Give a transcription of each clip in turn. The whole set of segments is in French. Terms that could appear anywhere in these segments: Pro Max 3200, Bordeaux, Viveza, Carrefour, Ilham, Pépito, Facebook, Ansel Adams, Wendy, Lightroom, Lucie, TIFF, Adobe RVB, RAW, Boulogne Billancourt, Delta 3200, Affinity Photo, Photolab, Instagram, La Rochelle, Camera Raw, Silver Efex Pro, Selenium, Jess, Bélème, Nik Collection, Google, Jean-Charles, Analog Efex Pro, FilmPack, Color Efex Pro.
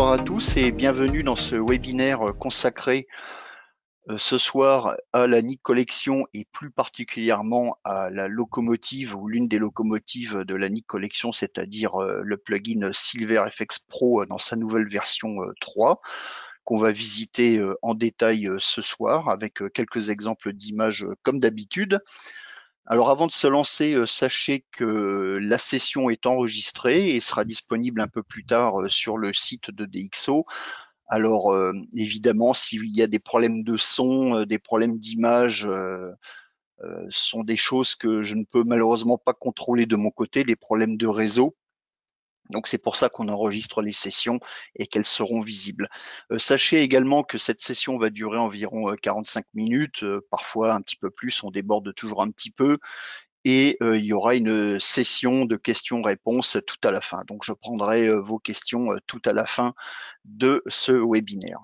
Bonsoir à tous et bienvenue dans ce webinaire consacré ce soir à la Nik Collection et plus particulièrement à la locomotive ou l'une des locomotives de la Nik Collection, c'est-à-dire le plugin Silver Efex Pro dans sa nouvelle version 3 qu'on va visiter en détail ce soir avec quelques exemples d'images comme d'habitude. Alors avant de se lancer, sachez que la session est enregistrée et sera disponible un peu plus tard sur le site de DxO. Alors évidemment, s'il y a des problèmes de son, des problèmes d'image, sont des choses que je ne peux malheureusement pas contrôler de mon côté, les problèmes de réseau. Donc c'est pour ça qu'on enregistre les sessions et qu'elles seront visibles. Sachez également que cette session va durer environ 45 minutes, parfois un petit peu plus, on déborde toujours un petit peu. Et il y aura une session de questions-réponses tout à la fin. Donc je prendrai vos questions tout à la fin de ce webinaire.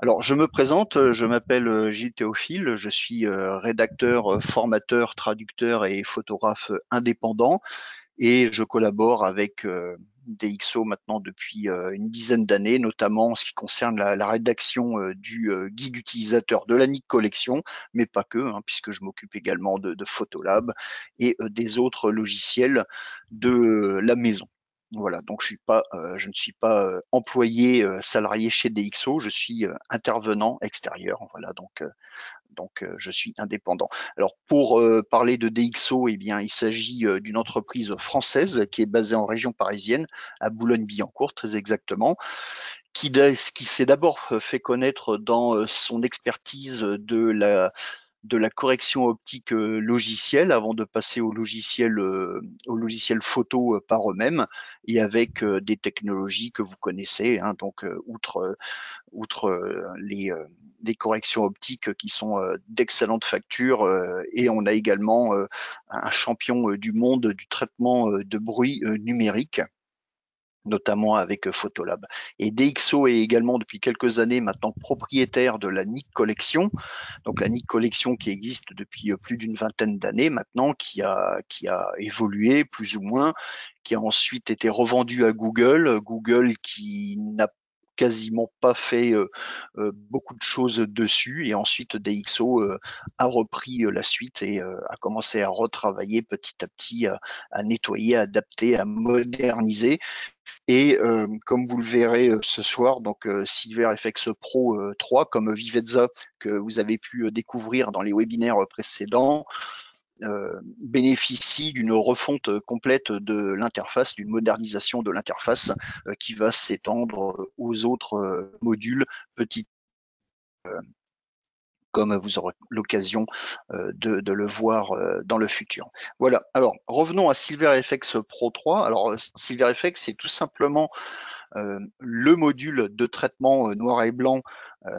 Alors je me présente, je m'appelle Gilles Théophile, je suis rédacteur, formateur, traducteur et photographe indépendant. Et je collabore avec DxO maintenant depuis une dizaine d'années, notamment en ce qui concerne la rédaction du guide utilisateur de la Nik Collection, mais pas que, hein, puisque je m'occupe également de Photolab et des autres logiciels de la maison. Voilà, donc je ne suis pas employé, salarié chez DxO, je suis intervenant extérieur, voilà, donc je suis indépendant. Alors pour parler de DxO, eh bien, il s'agit d'une entreprise française qui est basée en région parisienne, à Boulogne Billancourt très exactement, qui s'est d'abord fait connaître dans son expertise de la correction optique logicielle avant de passer au logiciel photo par eux-mêmes et avec des technologies que vous connaissez, hein, donc outre les corrections optiques qui sont d'excellentes factures et on a également un champion du monde du traitement de bruit numérique, notamment avec Photolab. Et DxO est également depuis quelques années maintenant propriétaire de la Nik Collection, donc la Nik Collection qui existe depuis plus d'une vingtaine d'années maintenant, qui a évolué plus ou moins, qui a ensuite été revendue à Google, Google qui n'a quasiment pas fait beaucoup de choses dessus et ensuite DxO a repris la suite et a commencé à retravailler petit à petit, à nettoyer, à adapter, à moderniser. Et comme vous le verrez ce soir, donc Silver Efex Pro 3 comme Viveza que vous avez pu découvrir dans les webinaires précédents, bénéficie d'une refonte complète de l'interface, d'une modernisation de l'interface qui va s'étendre aux autres modules petits, comme vous aurez l'occasion de le voir dans le futur. Voilà, alors revenons à Silver Efex Pro 3. Alors Silver Efex, c'est tout simplement le module de traitement noir et blanc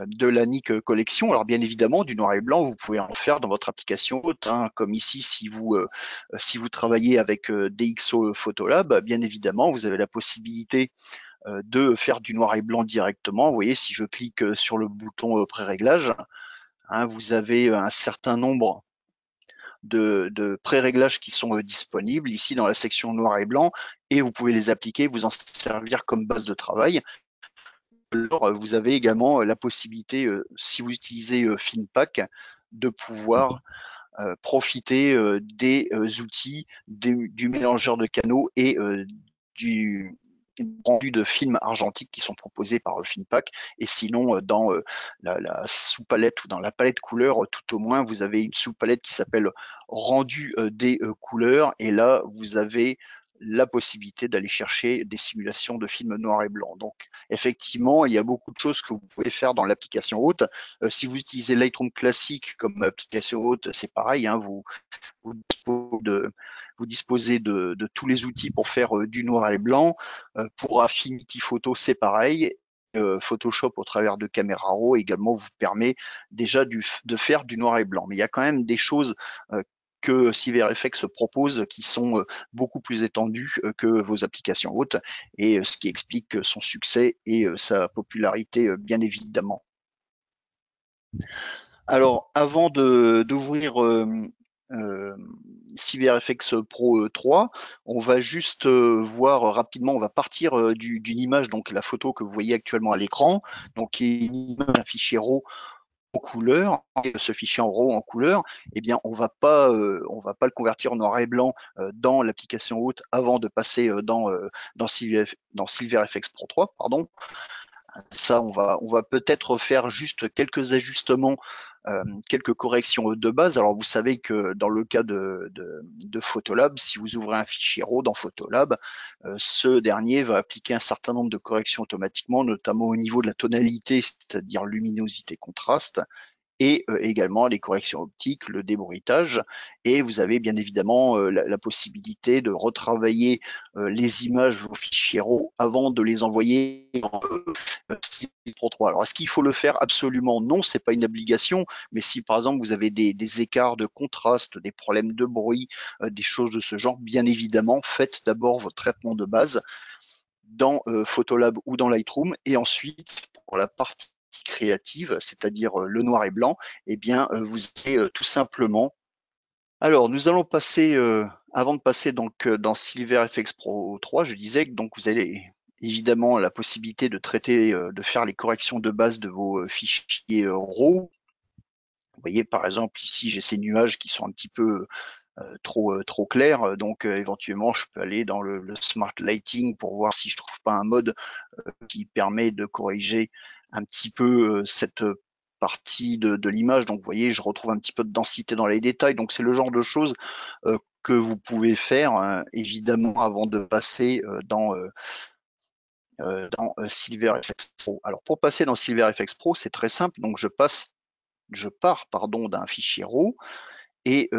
de la Nik Collection. Alors bien évidemment, du noir et blanc, vous pouvez en faire dans votre application haute, hein, comme ici, si vous travaillez avec DxO Photolab, bien évidemment, vous avez la possibilité de faire du noir et blanc directement. Vous voyez, si je clique sur le bouton pré-réglage, hein, vous avez un certain nombre de pré-réglages qui sont disponibles ici dans la section noir et blanc et vous pouvez les appliquer, vous en servir comme base de travail. Alors, vous avez également la possibilité, si vous utilisez FilmPack, de pouvoir profiter des outils du mélangeur de canaux et du rendu de films argentiques qui sont proposés par FilmPack et sinon dans la sous-palette ou dans la palette couleurs, tout au moins vous avez une sous-palette qui s'appelle rendu des couleurs et là vous avez la possibilité d'aller chercher des simulations de films noir et blanc. Donc effectivement il y a beaucoup de choses que vous pouvez faire dans l'application haute. Si vous utilisez Lightroom classique comme application haute, c'est pareil, hein, vous disposez de tous les outils pour faire du noir et blanc. Pour Affinity Photo, c'est pareil. Photoshop, au travers de Camera Raw, également vous permet déjà de faire du noir et blanc. Mais il y a quand même des choses que Silver Efex propose qui sont beaucoup plus étendues que vos applications hautes, et ce qui explique son succès et sa popularité, bien évidemment. Alors, avant d'ouvrir Silver Efex Pro 3, on va juste voir rapidement, on va partir d'une image, donc la photo que vous voyez actuellement à l'écran, donc qui est une image, un fichier RAW en couleur. Et ce fichier en RAW en couleur, eh bien on va pas le convertir en noir et blanc dans l'application haute avant de passer dans Silver Efex Pro 3, pardon. Ça, on va peut-être faire juste quelques ajustements, quelques corrections de base. Alors, vous savez que dans le cas de Photolab, si vous ouvrez un fichier RAW dans Photolab, ce dernier va appliquer un certain nombre de corrections automatiquement, notamment au niveau de la tonalité, c'est-à-dire luminosité, contraste, et également les corrections optiques, le débruitage. Et vous avez bien évidemment la possibilité de retravailler les images, vos fichiers RAW, avant de les envoyer en Pro 3. Alors, est-ce qu'il faut le faire? Absolument non, c'est pas une obligation, mais si par exemple vous avez des écarts de contraste, des problèmes de bruit, des choses de ce genre, bien évidemment, faites d'abord votre traitement de base dans Photolab ou dans Lightroom, et ensuite, pour la partie créative, c'est-à-dire le noir et blanc, et eh bien vous avez tout simplement. Alors nous allons passer, avant de passer donc dans Silver Efex Pro 3, je disais que donc vous allez évidemment la possibilité de traiter, de faire les corrections de base de vos fichiers RAW. Vous voyez par exemple ici j'ai ces nuages qui sont un petit peu trop clair, donc éventuellement je peux aller dans le Smart Lighting pour voir si je trouve pas un mode qui permet de corriger un petit peu cette partie de l'image. Donc vous voyez, je retrouve un petit peu de densité dans les détails, donc c'est le genre de choses que vous pouvez faire évidemment avant de passer dans Silver Efex Pro. Alors pour passer dans Silver Efex Pro, c'est très simple, donc je pars d'un fichier RAW. Et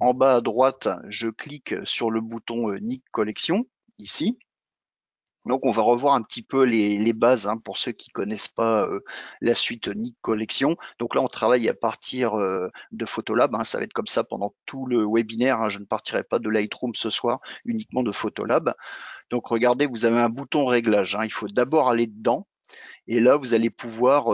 en bas à droite, je clique sur le bouton Nik Collection, ici. Donc, on va revoir un petit peu les bases, hein, pour ceux qui connaissent pas la suite Nik Collection. Donc là, on travaille à partir de Photolab. Hein, ça va être comme ça pendant tout le webinaire. Hein, je ne partirai pas de Lightroom ce soir, uniquement de Photolab. Donc, regardez, vous avez un bouton réglage. Hein, il faut d'abord aller dedans. Et là, vous allez pouvoir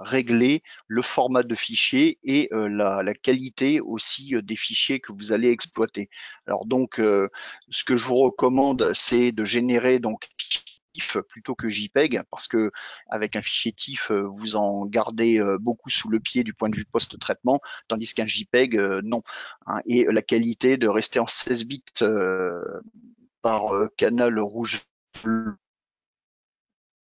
régler le format de fichier et la qualité aussi des fichiers que vous allez exploiter. Alors donc, ce que je vous recommande, c'est de générer donc TIFF plutôt que JPEG, parce que avec un fichier TIFF, vous en gardez beaucoup sous le pied du point de vue post-traitement, tandis qu'un JPEG, non. Hein, et la qualité de rester en 16 bits par canal rouge.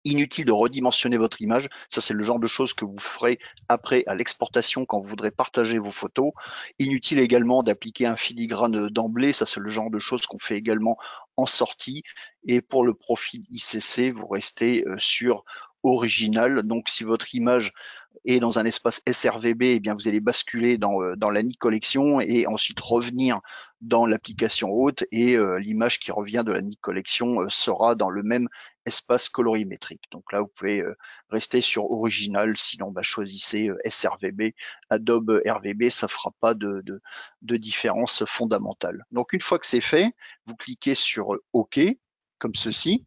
Inutile de redimensionner votre image, ça c'est le genre de choses que vous ferez après à l'exportation quand vous voudrez partager vos photos. Inutile également d'appliquer un filigrane d'emblée, ça c'est le genre de choses qu'on fait également en sortie. Et pour le profil ICC, vous restez sur original. Donc si votre image est dans un espace SRVB, eh bien vous allez basculer dans la Nik Collection et ensuite revenir dans l'application haute, et l'image qui revient de la Nik Collection sera dans le même espace colorimétrique. Donc là vous pouvez rester sur original, sinon bah, choisissez SRVB, Adobe RVB, ça fera pas de différence fondamentale. Donc une fois que c'est fait, vous cliquez sur OK comme ceci.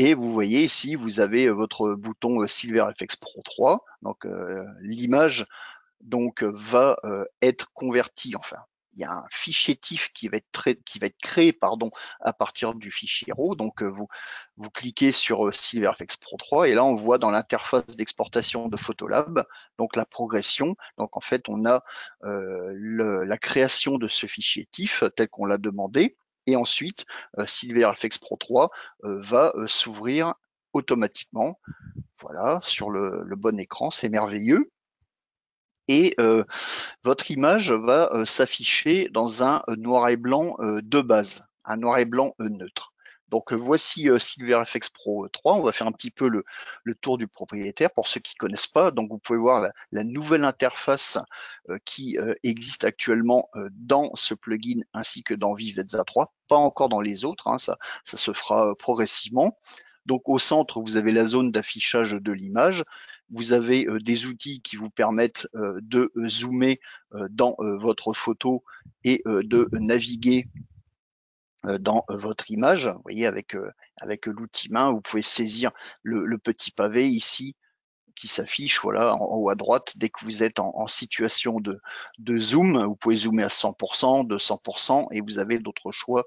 Et vous voyez ici, vous avez votre bouton Silver Efex Pro 3. Donc l'image donc va être convertie. Enfin, il y a un fichier TIFF qui va être créé, pardon, à partir du fichier RAW. Donc vous cliquez sur Silver Efex Pro 3 et là on voit dans l'interface d'exportation de Photolab donc la progression. Donc en fait, on a la création de ce fichier TIFF tel qu'on l'a demandé. Et ensuite, Silver Efex Pro 3 va s'ouvrir automatiquement, voilà, sur le bon écran, c'est merveilleux. Et votre image va s'afficher dans un noir et blanc de base, un noir et blanc neutre. Donc voici Silver Efex Pro 3, on va faire un petit peu le tour du propriétaire pour ceux qui ne connaissent pas. Donc vous pouvez voir la nouvelle interface qui existe actuellement dans ce plugin ainsi que dans Viveza 3, pas encore dans les autres, hein, ça se fera progressivement. Donc au centre, vous avez la zone d'affichage de l'image. Vous avez des outils qui vous permettent de zoomer dans votre photo et de naviguer dans votre image. Vous voyez, avec l'outil main, vous pouvez saisir le petit pavé ici qui s'affiche, voilà, en haut à droite. Dès que vous êtes en situation de zoom, vous pouvez zoomer à 100%, 200%, et vous avez d'autres choix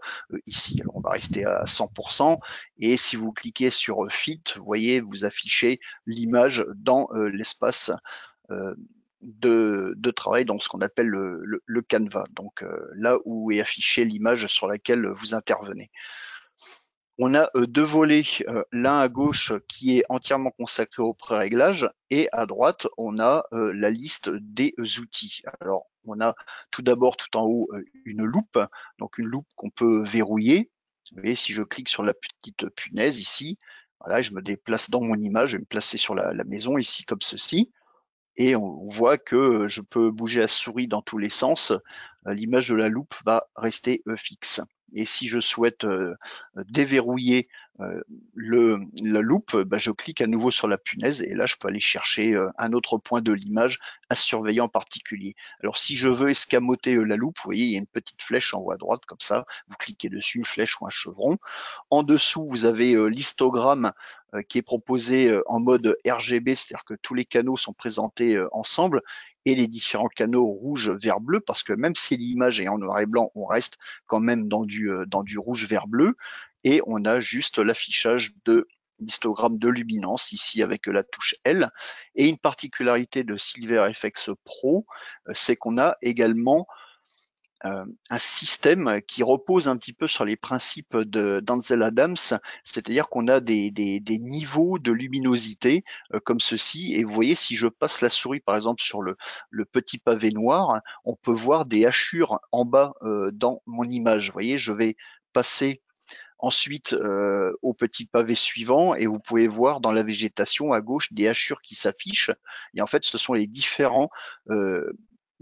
ici. Alors on va rester à 100%, et si vous cliquez sur Fit, vous voyez, vous affichez l'image dans l'espace de travail, donc ce qu'on appelle le canevas, donc là où est affichée l'image sur laquelle vous intervenez. On a deux volets, l'un à gauche qui est entièrement consacré au pré-réglage, et à droite on a la liste des outils. Alors on a tout d'abord tout en haut une loupe, donc une loupe qu'on peut verrouiller. Vous voyez, si je clique sur la petite punaise ici, voilà, je me déplace dans mon image, je vais me placer sur la maison ici comme ceci. Et on voit que je peux bouger la souris dans tous les sens, l'image de la loupe va rester fixe. Et si je souhaite déverrouiller la loupe, bah je clique à nouveau sur la punaise et là je peux aller chercher un autre point de l'image à surveiller en particulier. Alors si je veux escamoter la loupe, vous voyez il y a une petite flèche en haut à droite comme ça, vous cliquez dessus, une flèche ou un chevron. En dessous vous avez l'histogramme qui est proposé en mode RGB, c'est-à-dire que tous les canaux sont présentés ensemble, et les différents canaux rouge, vert, bleu, parce que même si l'image est en noir et blanc, on reste quand même dans du rouge, vert, bleu, et on a juste l'affichage de l'histogramme de luminance ici avec la touche L. Et une particularité de Silver Efex Pro, c'est qu'on a également un système qui repose un petit peu sur les principes d'Ansel Adams, c'est-à-dire qu'on a des niveaux de luminosité comme ceci, et vous voyez si je passe la souris par exemple sur le petit pavé noir, on peut voir des hachures en bas dans mon image. Vous voyez, je vais passer ensuite au petit pavé suivant et vous pouvez voir dans la végétation à gauche des hachures qui s'affichent, et en fait ce sont les différents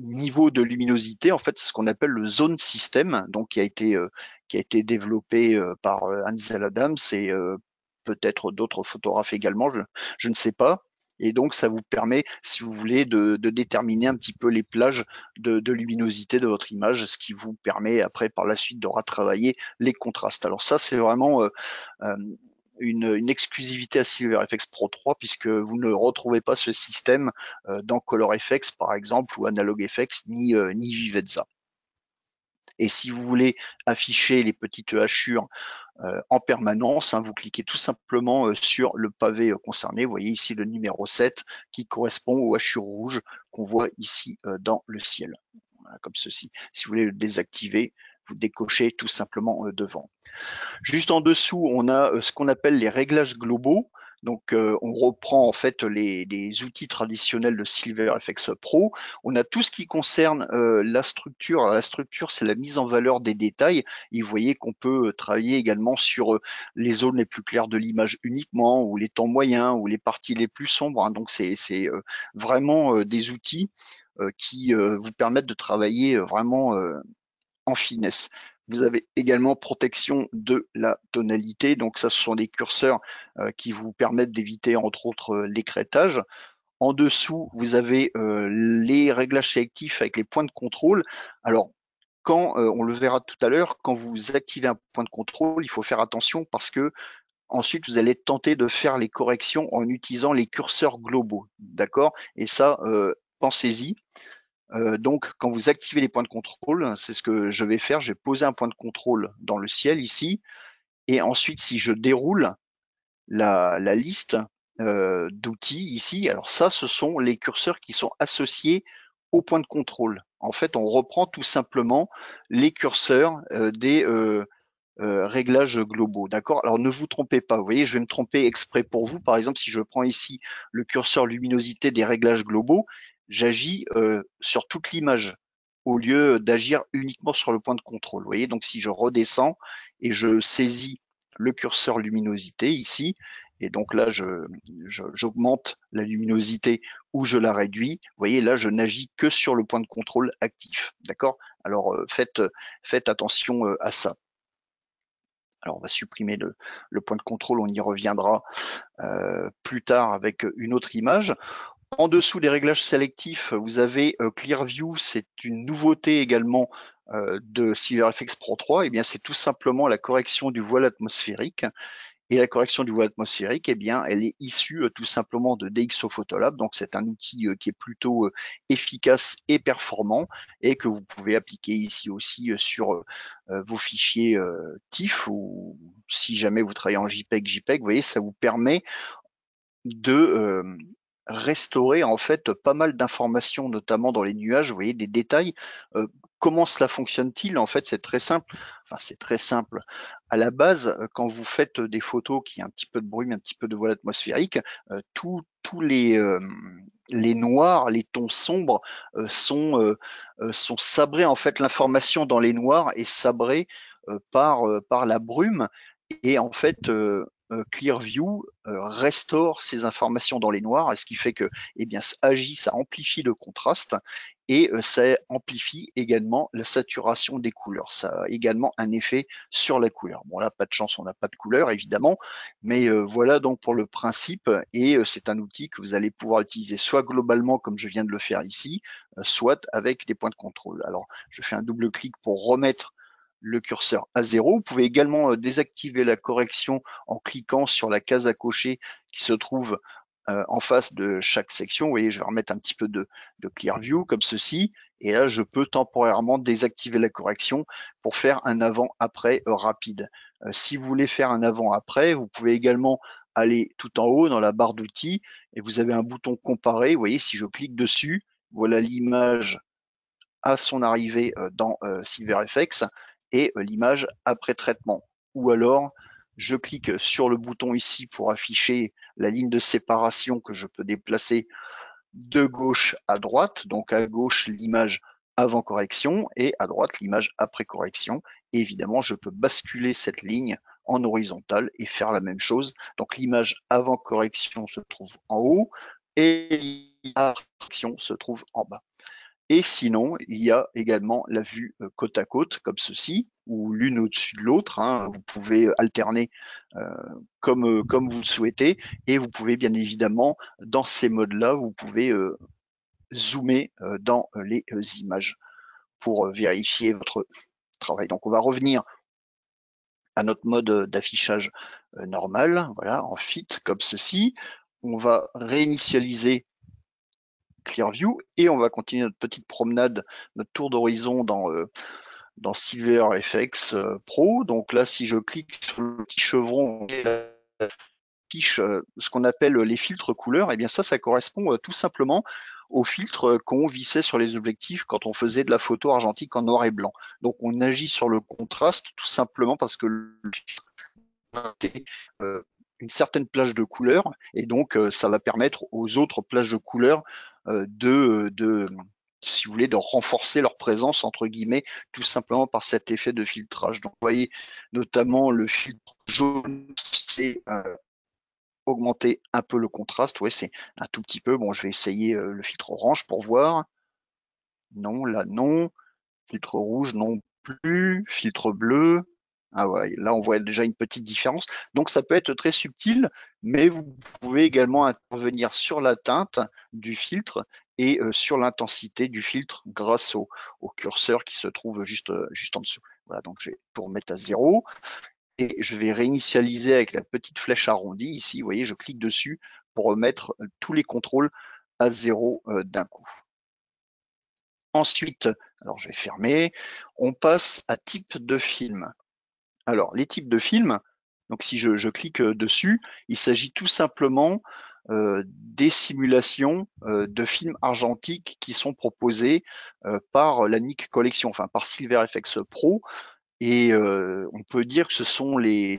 niveau de luminosité, en fait, c'est ce qu'on appelle le zone système, donc qui a été développé par Ansel Adams et peut-être d'autres photographes également, je ne sais pas. Et donc, ça vous permet, si vous voulez, de déterminer un petit peu les plages de luminosité de votre image, ce qui vous permet après, par la suite, de retravailler les contrastes. Alors ça, c'est vraiment une exclusivité à Silver Efex Pro 3, puisque vous ne retrouvez pas ce système dans Color Efex par exemple, ou Analog Efex, ni Viveza. Et si vous voulez afficher les petites hachures en permanence, hein, vous cliquez tout simplement sur le pavé concerné. Vous voyez ici le numéro 7 qui correspond aux hachures rouges qu'on voit ici dans le ciel, voilà, comme ceci. Si vous voulez le désactiver, vous décochez tout simplement devant. Juste en dessous, on a ce qu'on appelle les réglages globaux. Donc, on reprend en fait les outils traditionnels de Silver Efex Pro. On a tout ce qui concerne la structure. Alors, la structure, c'est la mise en valeur des détails. Et vous voyez qu'on peut travailler également sur les zones les plus claires de l'image uniquement, ou les temps moyens, ou les parties les plus sombres, hein. Donc, c'est vraiment des outils qui vous permettent de travailler vraiment en finesse. Vous avez également protection de la tonalité, donc ça ce sont des curseurs qui vous permettent d'éviter entre autres l'écrêtage. En dessous vous avez les réglages sélectifs avec les points de contrôle. Alors quand, on le verra tout à l'heure, quand vous activez un point de contrôle, il faut faire attention parce que ensuite, vous allez tenter de faire les corrections en utilisant les curseurs globaux, d'accord? Et ça, pensez-y. Donc, quand vous activez les points de contrôle, c'est ce que je vais faire. Je vais poser un point de contrôle dans le ciel ici. Et ensuite, si je déroule la liste d'outils ici, alors ça, ce sont les curseurs qui sont associés au point de contrôle. En fait, on reprend tout simplement les curseurs des réglages globaux, d'accord? Alors ne vous trompez pas, vous voyez, je vais me tromper exprès pour vous. Par exemple, si je prends ici le curseur luminosité des réglages globaux, j'agis sur toute l'image au lieu d'agir uniquement sur le point de contrôle. Vous voyez, donc si je redescends et je saisis le curseur luminosité ici, et donc là j'augmente la luminosité ou je la réduis, vous voyez là je n'agis que sur le point de contrôle actif, d'accord? Alors faites attention à ça. Alors on va supprimer le point de contrôle, on y reviendra plus tard avec une autre image. En dessous des réglages sélectifs, vous avez ClearView, c'est une nouveauté également de Silver Efex Pro 3. Et bien, c'est tout simplement la correction du voile atmosphérique. Et la correction du voile atmosphérique, eh bien, elle est issue tout simplement de DxO Photolab. Donc, c'est un outil qui est plutôt efficace et performant et que vous pouvez appliquer ici aussi sur vos fichiers TIFF ou si jamais vous travaillez en JPEG. Vous voyez, ça vous permet de restaurer en fait pas mal d'informations, notamment dans les nuages. Vous voyez des détails. Comment cela fonctionne-t-il? En fait, c'est très simple. Enfin, c'est très simple. À la base, quand vous faites des photos qui ont un petit peu de brume, un petit peu de voile atmosphérique, tous les noirs, les tons sombres sont sabrés. En fait, l'information dans les noirs est sabrée par la brume. Et en fait, ClearView restaure ces informations dans les noirs, ce qui fait que, eh bien, ça amplifie le contraste et ça amplifie également la saturation des couleurs. Ça a également un effet sur la couleur. Bon, là, pas de chance, on n'a pas de couleur, évidemment, mais voilà donc pour le principe. Et c'est un outil que vous allez pouvoir utiliser soit globalement, comme je viens de le faire ici, soit avec des points de contrôle. Alors, je fais un double clic pour remettre le curseur à 0. Vous pouvez également désactiver la correction en cliquant sur la case à cocher qui se trouve en face de chaque section. Vous voyez, je vais remettre un petit peu de ClearView comme ceci. Et là, je peux temporairement désactiver la correction pour faire un avant-après rapide. Si vous voulez faire un avant-après, vous pouvez également aller tout en haut dans la barre d'outils et vous avez un bouton comparer. Vous voyez, si je clique dessus, voilà l'image à son arrivée dans Silver Efex et l'image après traitement. Ou alors, je clique sur le bouton ici pour afficher la ligne de séparation que je peux déplacer de gauche à droite. Donc à gauche, l'image avant correction et à droite, l'image après correction. Et évidemment, je peux basculer cette ligne en horizontale et faire la même chose. Donc l'image avant correction se trouve en haut et l'image après correction se trouve en bas. Et sinon, il y a également la vue côte à côte, comme ceci, ou l'une au-dessus de l'autre. Hein. Vous pouvez alterner comme vous le souhaitez. Et vous pouvez bien évidemment, dans ces modes-là, vous pouvez zoomer dans les images pour vérifier votre travail. Donc, on va revenir à notre mode d'affichage normal, voilà, en fit, comme ceci. On va réinitialiser ClearView et on va continuer notre petite promenade, notre tour d'horizon dans Silver Efex Pro. Donc là, si je clique sur le petit chevron, ce qu'on appelle les filtres couleurs, et bien ça correspond tout simplement aux filtres qu'on vissait sur les objectifs quand on faisait de la photo argentique en noir et blanc. Donc on agit sur le contraste tout simplement parce que le filtre était une certaine plage de couleurs et donc ça va permettre aux autres plages de couleurs si vous voulez, de renforcer leur présence entre guillemets tout simplement par cet effet de filtrage. Donc vous voyez notamment le filtre jaune, c'est augmenter un peu le contraste, ouais, c'est un tout petit peu. Bon, je vais essayer le filtre orange pour voir. Non, là non, filtre rouge non plus, filtre bleu. Ah ouais, là, on voit déjà une petite différence. Donc, ça peut être très subtil, mais vous pouvez également intervenir sur la teinte du filtre et sur l'intensité du filtre grâce au curseur qui se trouve juste en dessous. Voilà, donc je vais tout remettre à 0 et je vais réinitialiser avec la petite flèche arrondie. Ici, vous voyez, je clique dessus pour remettre tous les contrôles à 0 d'un coup. Ensuite, alors je vais fermer, on passe à type de film. Alors, les types de films, donc si je clique dessus, il s'agit tout simplement des simulations de films argentiques qui sont proposés par la Nik Collection, enfin par Silver Efex Pro. Et on peut dire que ce sont les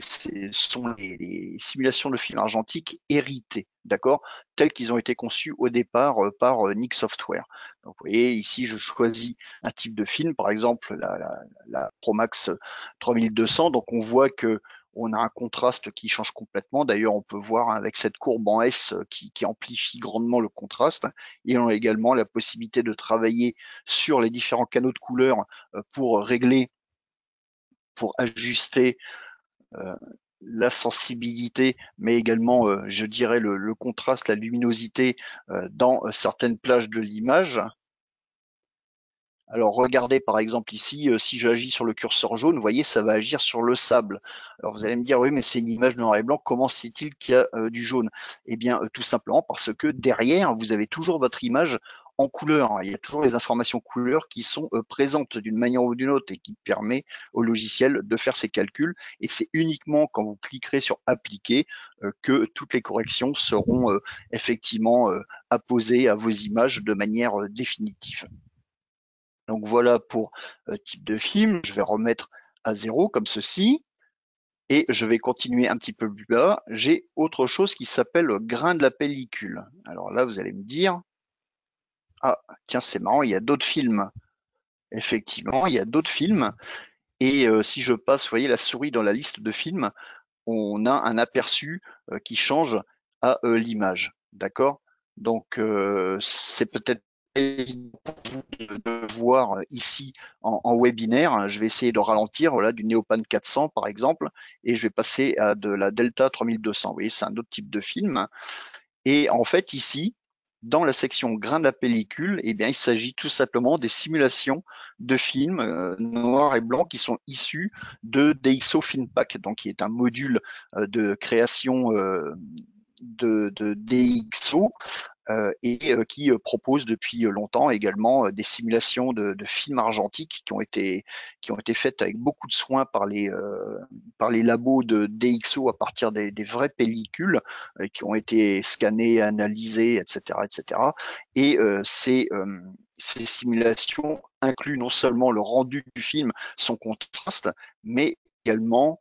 simulations de films argentiques héritées, d'accord, telles qu'ils ont été conçus au départ par Nik Software. Donc vous voyez ici, je choisis un type de film, par exemple la Pro Max 3200. Donc on voit que on a un contraste qui change complètement. D'ailleurs, on peut voir avec cette courbe en S qui amplifie grandement le contraste. Et on a également la possibilité de travailler sur les différents canaux de couleurs pour ajuster la sensibilité, mais également, je dirais, le contraste, la luminosité dans certaines plages de l'image. Alors regardez par exemple ici, si j'agis sur le curseur jaune, vous voyez, ça va agir sur le sable. Alors vous allez me dire, oui, mais c'est une image noir et blanc, comment se fait-il qu'il y a du jaune? Eh bien tout simplement parce que derrière, vous avez toujours votre image en couleur. Il y a toujours les informations couleurs qui sont présentes d'une manière ou d'une autre et qui permet au logiciel de faire ses calculs. Et c'est uniquement quand vous cliquerez sur appliquer que toutes les corrections seront effectivement apposées à vos images de manière définitive. Donc voilà pour type de film. Je vais remettre à 0 comme ceci. Et je vais continuer un petit peu plus bas. J'ai autre chose qui s'appelle grain de la pellicule. Alors là, vous allez me dire, ah, tiens, c'est marrant, il y a d'autres films. Effectivement, il y a d'autres films. Et si je passe, vous voyez, la souris dans la liste de films, on a un aperçu qui change à l'image. D'accord? Donc, c'est peut-être pour vous de voir ici en webinaire. Je vais essayer de ralentir, voilà, du Neopan 400 par exemple, et je vais passer à de la Delta 3200. Vous voyez, c'est un autre type de film. Et en fait, ici, dans la section grain de la pellicule, eh bien, il s'agit tout simplement des simulations de films noirs et blancs qui sont issus de DxO FilmPack, donc qui est un module de création de DxO et qui propose depuis longtemps également des simulations de films argentiques qui ont été faites avec beaucoup de soin par les labos de DxO à partir des vraies pellicules qui ont été scannées, analysées, etc., etc. Et ces simulations incluent non seulement le rendu du film, son contraste, mais également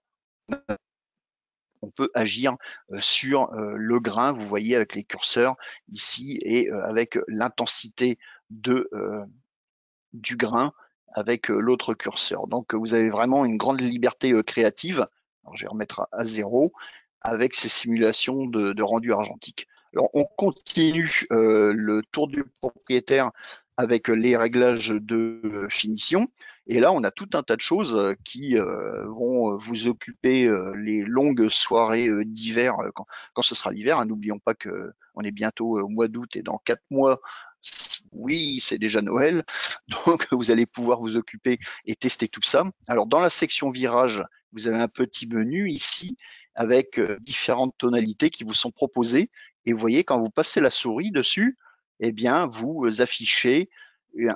on peut agir sur le grain, vous voyez, avec les curseurs ici et avec l'intensité du grain avec l'autre curseur. Donc, vous avez vraiment une grande liberté créative. Alors, je vais remettre à 0 avec ces simulations de rendu argentique. Alors, on continue le tour du propriétaire avec les réglages de finition. Et là, on a tout un tas de choses qui vont vous occuper les longues soirées d'hiver quand ce sera l'hiver. N'oublions pas qu'on est bientôt au mois d'août et dans 4 mois, oui, c'est déjà Noël. Donc, vous allez pouvoir vous occuper et tester tout ça. Alors, dans la section virage, vous avez un petit menu ici avec différentes tonalités qui vous sont proposées. Et vous voyez, quand vous passez la souris dessus, eh bien, vous affichez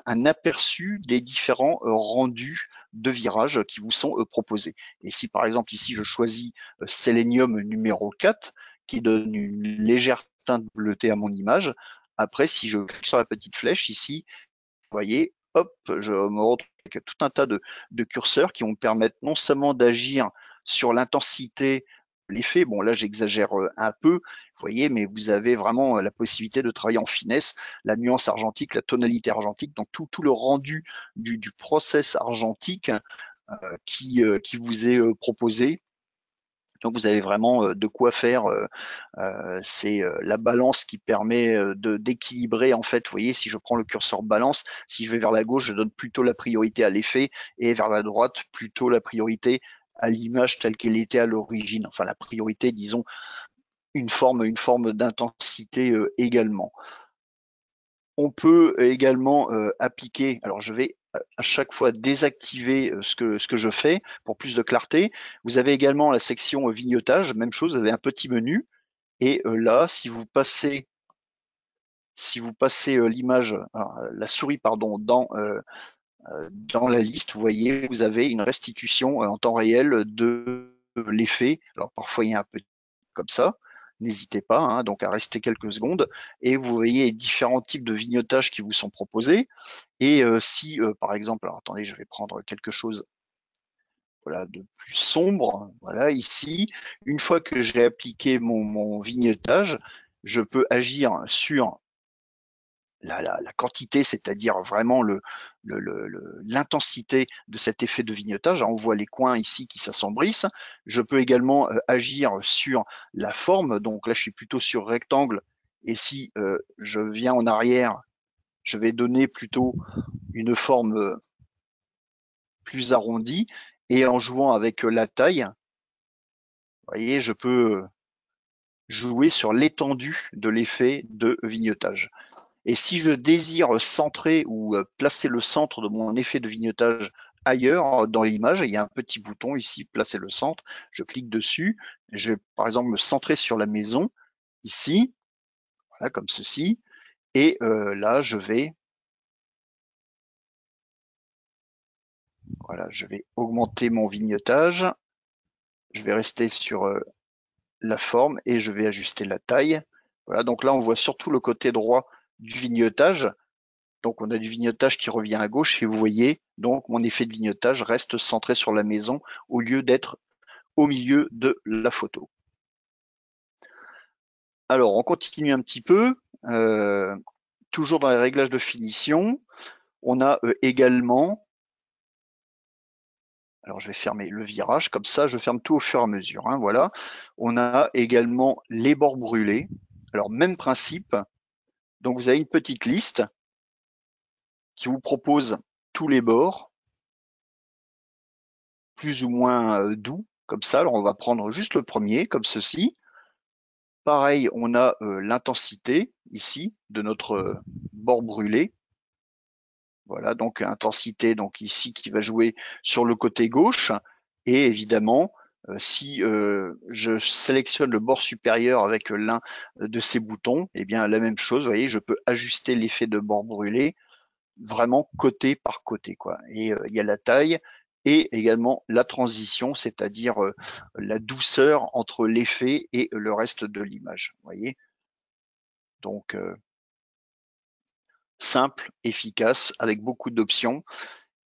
un aperçu des différents rendus de virage qui vous sont proposés. Et si, par exemple, ici, je choisis Selenium numéro 4, qui donne une légère teinte bleutée à mon image, après, si je clique sur la petite flèche ici, vous voyez, hop, je me retrouve avec tout un tas de curseurs qui vont me permettre non seulement d'agir sur l'intensité, l'effet, bon là j'exagère un peu, vous voyez, mais vous avez vraiment la possibilité de travailler en finesse, la nuance argentique, la tonalité argentique, donc tout le rendu du process argentique qui vous est proposé. Donc vous avez vraiment de quoi faire. C'est la balance qui permet d'équilibrer en fait. Vous voyez, si je prends le curseur balance, si je vais vers la gauche, je donne plutôt la priorité à l'effet et vers la droite plutôt la priorité à l'image telle qu'elle était à l'origine, enfin la priorité, disons, une forme d'intensité également. On peut également appliquer, alors je vais à chaque fois désactiver ce que je fais pour plus de clarté. Vous avez également la section vignettage, même chose, vous avez un petit menu, et là, si vous passez l'image, la souris, pardon, dans la liste, vous voyez, vous avez une restitution en temps réel de l'effet. Alors parfois il y a un peu comme ça, n'hésitez pas hein, donc à rester quelques secondes, et vous voyez différents types de vignotages qui vous sont proposés. Et si par exemple, alors attendez, je vais prendre quelque chose, voilà, de plus sombre, voilà, ici, une fois que j'ai appliqué mon vignotage, je peux agir sur la quantité, c'est-à-dire vraiment l'intensité de cet effet de vignettage. On voit les coins ici qui s'assombrissent. Je peux également agir sur la forme. Donc là, je suis plutôt sur rectangle. Et si je viens en arrière, je vais donner plutôt une forme plus arrondie. Et en jouant avec la taille, vous voyez, je peux jouer sur l'étendue de l'effet de vignettage. Et si je désire centrer ou placer le centre de mon effet de vignettage ailleurs dans l'image, il y a un petit bouton ici, placer le centre, je clique dessus, je vais par exemple me centrer sur la maison, ici, voilà, comme ceci, et là je vais, voilà, je vais augmenter mon vignettage, je vais rester sur la forme et je vais ajuster la taille. Voilà, donc là on voit surtout le côté droit du vignettage. Donc on a du vignettage qui revient à gauche et vous voyez donc mon effet de vignettage reste centré sur la maison au lieu d'être au milieu de la photo. Alors on continue un petit peu, toujours dans les réglages de finition, on a également, alors je vais fermer le virage, comme ça je ferme tout au fur et à mesure, hein, voilà. On a également les bords brûlés, alors même principe, donc vous avez une petite liste qui vous propose tous les bords, plus ou moins doux, comme ça. Alors on va prendre juste le premier, comme ceci. Pareil, on a l'intensité ici de notre bord brûlé. Voilà, donc intensité donc ici qui va jouer sur le côté gauche. Et évidemment, si je sélectionne le bord supérieur avec l'un de ces boutons, eh bien la même chose, vous voyez, je peux ajuster l'effet de bord brûlé vraiment côté par côté, quoi. Et il y a la taille et également la transition, c'est-à-dire la douceur entre l'effet et le reste de l'image. Vous voyez, donc simple, efficace, avec beaucoup d'options.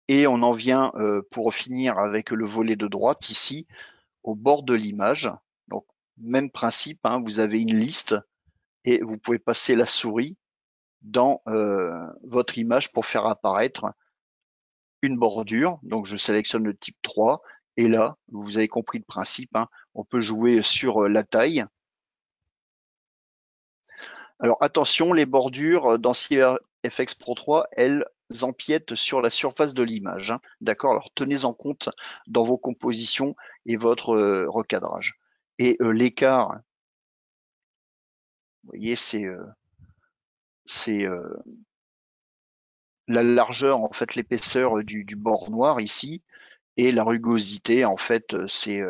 Et on en vient pour finir avec le volet de droite ici, au bord de l'image. Donc même principe, hein, vous avez une liste et vous pouvez passer la souris dans votre image pour faire apparaître une bordure. Donc je sélectionne le type 3 et là vous avez compris le principe, hein, on peut jouer sur la taille. Alors attention, les bordures dans Silver Efex Pro 3, elles empiètent sur la surface de l'image, hein, d'accord, alors tenez-en compte dans vos compositions et votre recadrage. Et l'écart, vous voyez, c'est la largeur, en fait l'épaisseur du bord noir ici, et la rugosité, en fait c'est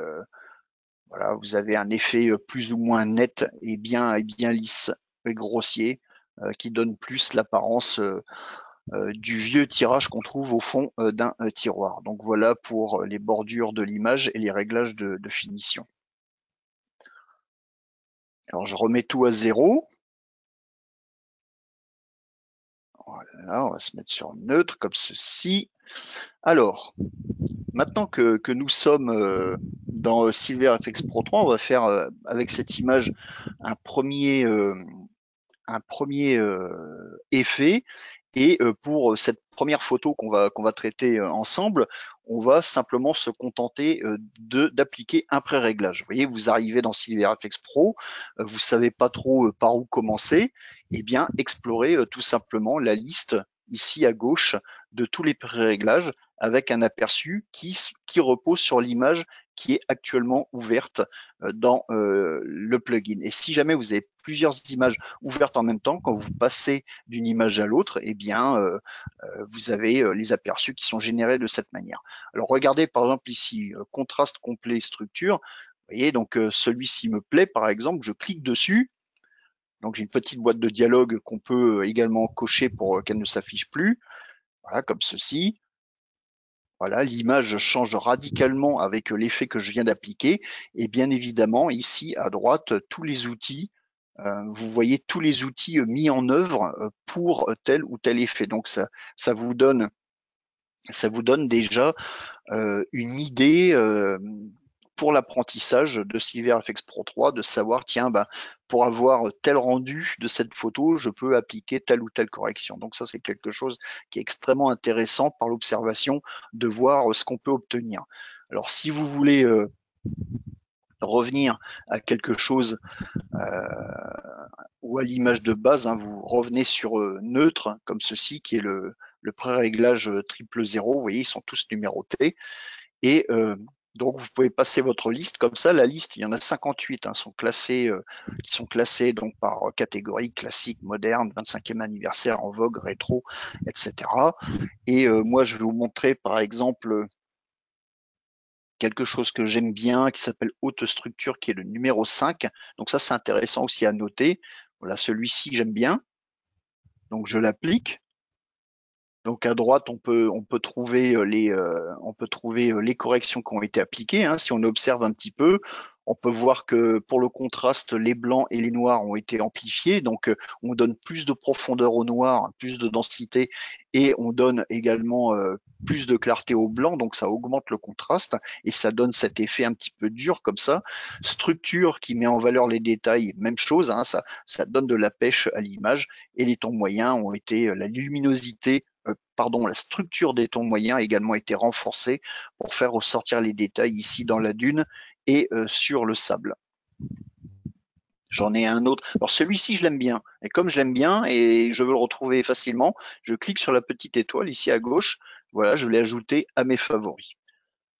voilà, vous avez un effet plus ou moins net et bien lisse et grossier qui donne plus l'apparence du vieux tirage qu'on trouve au fond d'un tiroir. Donc voilà pour les bordures de l'image et les réglages de finition. Alors je remets tout à zéro. Voilà, on va se mettre sur neutre comme ceci. Alors, maintenant que nous sommes dans Silver Efex Pro 3, on va faire avec cette image un premier effet. Et pour cette première photo qu'on va traiter ensemble, on va simplement se contenter d'appliquer un pré-réglage. Vous voyez, vous arrivez dans Silver Efex Pro, vous savez pas trop par où commencer, eh bien explorez tout simplement la liste ici à gauche de tous les pré-réglages avec un aperçu qui repose sur l'image qui est actuellement ouverte dans le plugin. Et si jamais vous avez plusieurs images ouvertes en même temps, quand vous passez d'une image à l'autre, eh bien, vous avez les aperçus qui sont générés de cette manière. Alors regardez par exemple ici, contraste complet structure. Vous voyez, donc celui-ci me plaît par exemple, je clique dessus. Donc j'ai une petite boîte de dialogue qu'on peut également cocher pour qu'elle ne s'affiche plus. Voilà, comme ceci. Voilà, l'image change radicalement avec l'effet que je viens d'appliquer. Et bien évidemment, ici à droite, tous les outils, vous voyez tous les outils mis en œuvre pour tel ou tel effet. Donc ça vous donne déjà une idée pour l'apprentissage de Silver Efex Pro 3, de savoir, tiens, bah, pour avoir tel rendu de cette photo, je peux appliquer telle ou telle correction. Donc ça, c'est quelque chose qui est extrêmement intéressant par l'observation de voir ce qu'on peut obtenir. Alors si vous voulez revenir à quelque chose ou à l'image de base, hein, vous revenez sur neutre, comme ceci, qui est le pré-réglage 000. Vous voyez, ils sont tous numérotés. Et Donc vous pouvez passer votre liste comme ça. La liste, il y en a 58 hein, qui sont classés donc par catégorie classique, moderne, 25e anniversaire, en vogue, rétro, etc. Et moi je vais vous montrer par exemple quelque chose que j'aime bien qui s'appelle haute structure, qui est le numéro 5. Donc ça c'est intéressant aussi à noter. Voilà, celui-ci que j'aime bien. Donc je l'applique. Donc à droite, on peut trouver les corrections qui ont été appliquées. Hein. Si on observe un petit peu, on peut voir que pour le contraste, les blancs et les noirs ont été amplifiés. Donc on donne plus de profondeur au noir, plus de densité, et on donne également plus de clarté au blanc. Donc ça augmente le contraste et ça donne cet effet un petit peu dur comme ça. Structure qui met en valeur les détails, même chose. Hein, ça donne de la pêche à l'image. Et les tons moyens ont été la luminosité. La structure des tons moyens a également été renforcée pour faire ressortir les détails ici dans la dune et sur le sable. J'en ai un autre. Alors celui-ci, je l'aime bien. Et comme je l'aime bien et je veux le retrouver facilement, je clique sur la petite étoile ici à gauche. Voilà, je l'ai ajouté à mes favoris.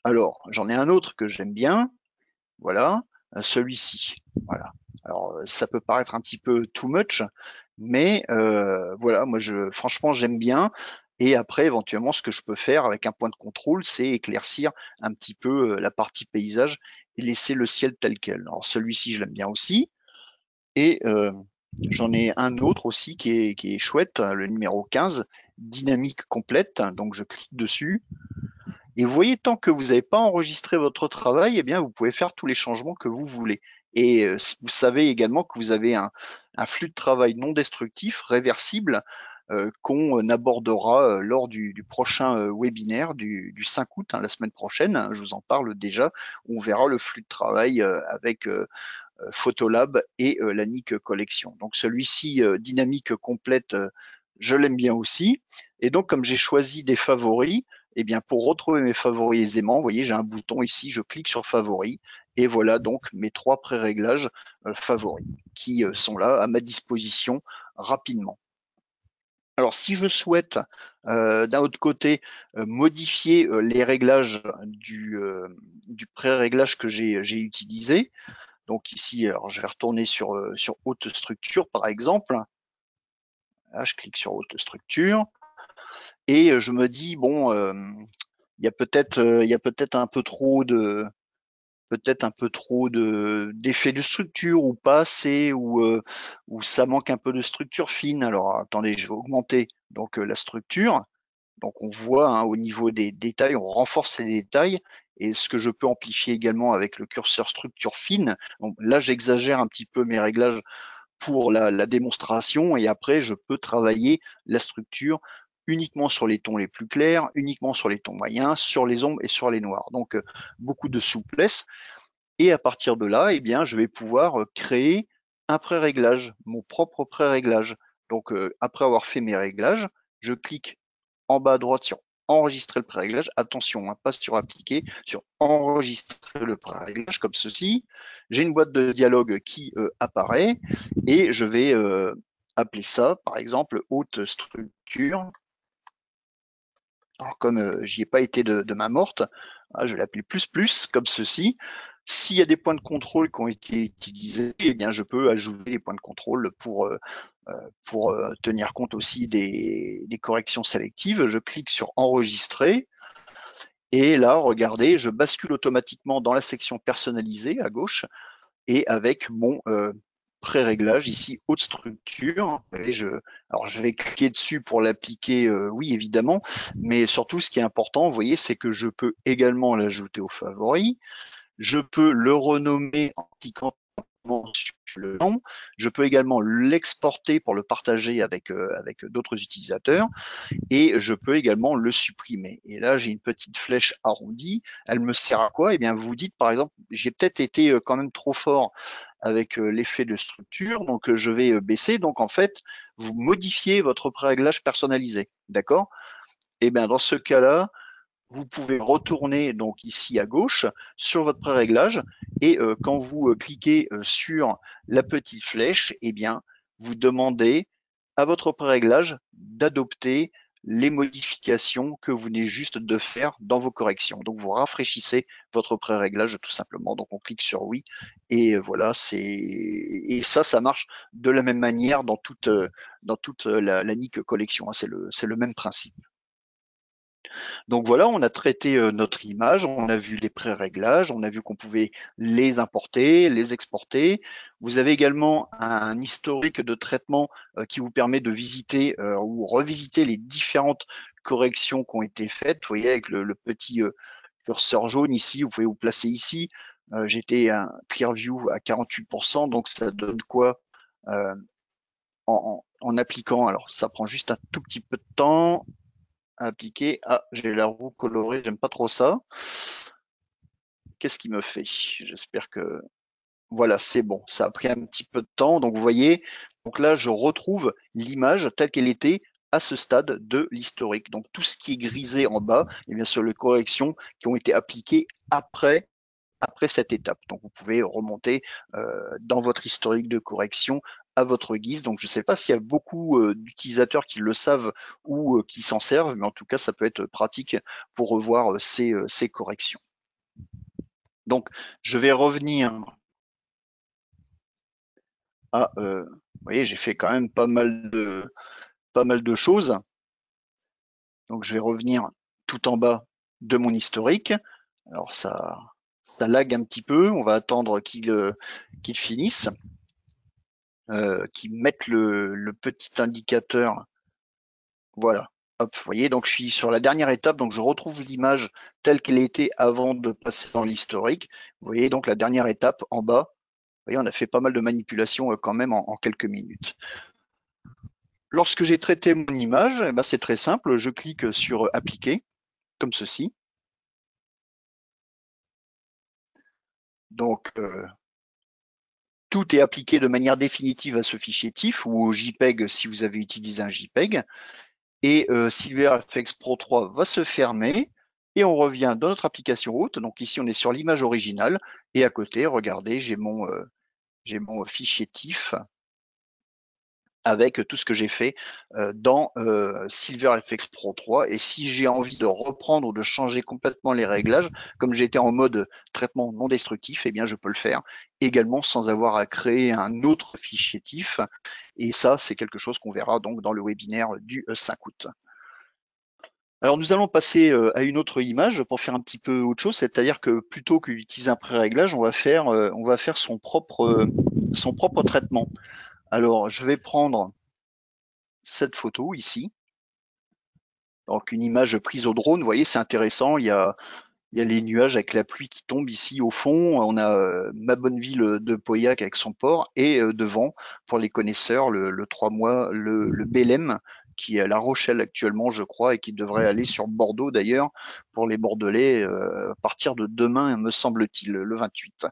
Alors, j'en ai un autre que j'aime bien. Voilà, celui-ci. Voilà. Alors, ça peut paraître un petit peu too much, mais voilà, moi, franchement, j'aime bien. Et après, éventuellement, ce que je peux faire avec un point de contrôle, c'est éclaircir un petit peu la partie paysage et laisser le ciel tel quel. Alors, celui-ci, je l'aime bien aussi. Et j'en ai un autre aussi qui est chouette, le numéro 15, dynamique complète. Donc, je clique dessus. Et vous voyez, tant que vous n'avez pas enregistré votre travail, eh bien, vous pouvez faire tous les changements que vous voulez. Et vous savez également que vous avez un flux de travail non destructif, réversible, qu'on abordera lors du prochain webinaire du 5 août, hein, la semaine prochaine. Hein, je vous en parle déjà. On verra le flux de travail avec Photolab et la Nik Collection. Donc celui-ci, dynamique complète, je l'aime bien aussi. Et donc, comme j'ai choisi des favoris, eh bien, pour retrouver mes favoris aisément, vous voyez, j'ai un bouton ici, je clique sur favoris et voilà donc mes trois pré-réglages favoris qui sont là à ma disposition rapidement. Alors, si je souhaite d'un autre côté modifier les réglages du pré-réglage que j'ai utilisé, donc ici, alors je vais retourner sur haute structure par exemple. Là, je clique sur haute structure. Et je me dis, bon, il y a peut-être un peu trop de d'effets de structure ou pas assez, ou ça manque un peu de structure fine. Alors attendez, je vais augmenter donc la structure. Donc on voit hein, au niveau des détails, on renforce les détails. Et ce que je peux amplifier également avec le curseur structure fine. Donc là, j'exagère un petit peu mes réglages pour la démonstration. Et après, je peux travailler la structure uniquement sur les tons les plus clairs, uniquement sur les tons moyens, sur les ombres et sur les noirs. Donc, beaucoup de souplesse. Et à partir de là, eh bien, je vais pouvoir créer un pré-réglage, mon propre pré-réglage. Donc, après avoir fait mes réglages, je clique en bas à droite sur enregistrer le pré-réglage. Attention, hein, pas sur appliquer, sur enregistrer le pré-réglage comme ceci. J'ai une boîte de dialogue qui apparaît et je vais appeler ça, par exemple, haute structure. Alors, comme j'y ai pas été de main morte, je vais l'appeler plus, comme ceci. S'il y a des points de contrôle qui ont été utilisés, eh bien, je peux ajouter les points de contrôle pour tenir compte aussi des corrections sélectives. Je clique sur enregistrer. Et là, regardez, je bascule automatiquement dans la section personnalisée à gauche et avec mon pré-réglage ici, haute structure. Et alors je vais cliquer dessus pour l'appliquer, oui évidemment, mais surtout ce qui est important, vous voyez, c'est que je peux également l'ajouter aux favoris, je peux le renommer en cliquant sur le nom, je peux également l'exporter pour le partager avec d'autres utilisateurs et je peux également le supprimer. Et là, j'ai une petite flèche arrondie. Elle me sert à quoi? Eh bien, vous dites, par exemple, j'ai peut-être été quand même trop fort avec l'effet de structure, donc je vais baisser. Donc, en fait, vous modifiez votre pré-réglage personnalisé, d'accord? Eh bien, dans ce cas-là, vous pouvez retourner donc ici à gauche sur votre pré-réglage et quand vous cliquez sur la petite flèche, eh bien, vous demandez à votre pré-réglage d'adopter les modifications que vous venez juste de faire dans vos corrections. Donc vous rafraîchissez votre pré-réglage tout simplement. Donc on clique sur oui et voilà, c'est, et ça, ça marche de la même manière dans toute la Nik Collection. C'est le même principe. Donc voilà, on a traité notre image, on a vu les pré-réglages, on a vu qu'on pouvait les importer, les exporter. Vous avez également un historique de traitement qui vous permet de visiter ou revisiter les différentes corrections qui ont été faites. Vous voyez avec le petit curseur jaune ici, vous pouvez vous placer ici. J'étais à ClearView à 48%, donc ça donne quoi en appliquant. Alors ça prend juste un tout petit peu de temps. Appliquer. Ah, j'ai la roue colorée, j'aime pas trop ça. Qu'est-ce qui me fait? J'espère que... Voilà, c'est bon. Ça a pris un petit peu de temps. Donc, vous voyez, donc là, je retrouve l'image telle qu'elle était à ce stade de l'historique. Donc, tout ce qui est grisé en bas, et bien sûr, les corrections qui ont été appliquées après cette étape. Donc, vous pouvez remonter dans votre historique de correction à votre guise. Donc je ne sais pas s'il y a beaucoup d'utilisateurs qui le savent ou qui s'en servent, mais en tout cas ça peut être pratique pour revoir ces corrections. Donc je vais revenir à, vous voyez, j'ai fait quand même pas mal de choses. Donc je vais revenir tout en bas de mon historique. Alors ça lag un petit peu, on va attendre qu'il finisse. Qui mettent le petit indicateur. Voilà, hop, vous voyez, donc je suis sur la dernière étape, donc je retrouve l'image telle qu'elle était avant de passer dans l'historique. Vous voyez donc la dernière étape en bas. Vous voyez, on a fait pas mal de manipulations quand même en quelques minutes. Lorsque j'ai traité mon image, eh ben, c'est très simple, je clique sur appliquer, comme ceci. Donc, tout est appliqué de manière définitive à ce fichier TIFF ou au JPEG si vous avez utilisé un JPEG. Et Silver Efex Pro 3 va se fermer et on revient dans notre application haute. Donc ici, on est sur l'image originale et à côté, regardez, j'ai mon fichier TIFF avec tout ce que j'ai fait dans Silver Efex Pro 3. Et si j'ai envie de reprendre ou de changer complètement les réglages, comme j'étais en mode traitement non destructif, eh bien je peux le faire également sans avoir à créer un autre fichier TIFF. Et ça, c'est quelque chose qu'on verra donc dans le webinaire du 5 août. Alors nous allons passer à une autre image pour faire un petit peu autre chose, c'est-à-dire que plutôt que d'utiliser un pré-réglage, on va faire son propre traitement. Alors, je vais prendre cette photo ici. Donc, une image prise au drone. Vous voyez, c'est intéressant. Il y a les nuages avec la pluie qui tombe ici au fond. On a ma bonne ville de Pauillac avec son port. Et devant, pour les connaisseurs, le 3 mois, le Bélème, qui est à La Rochelle actuellement, je crois, et qui devrait aller sur Bordeaux d'ailleurs, pour les Bordelais, à partir de demain, me semble-t-il, le 28.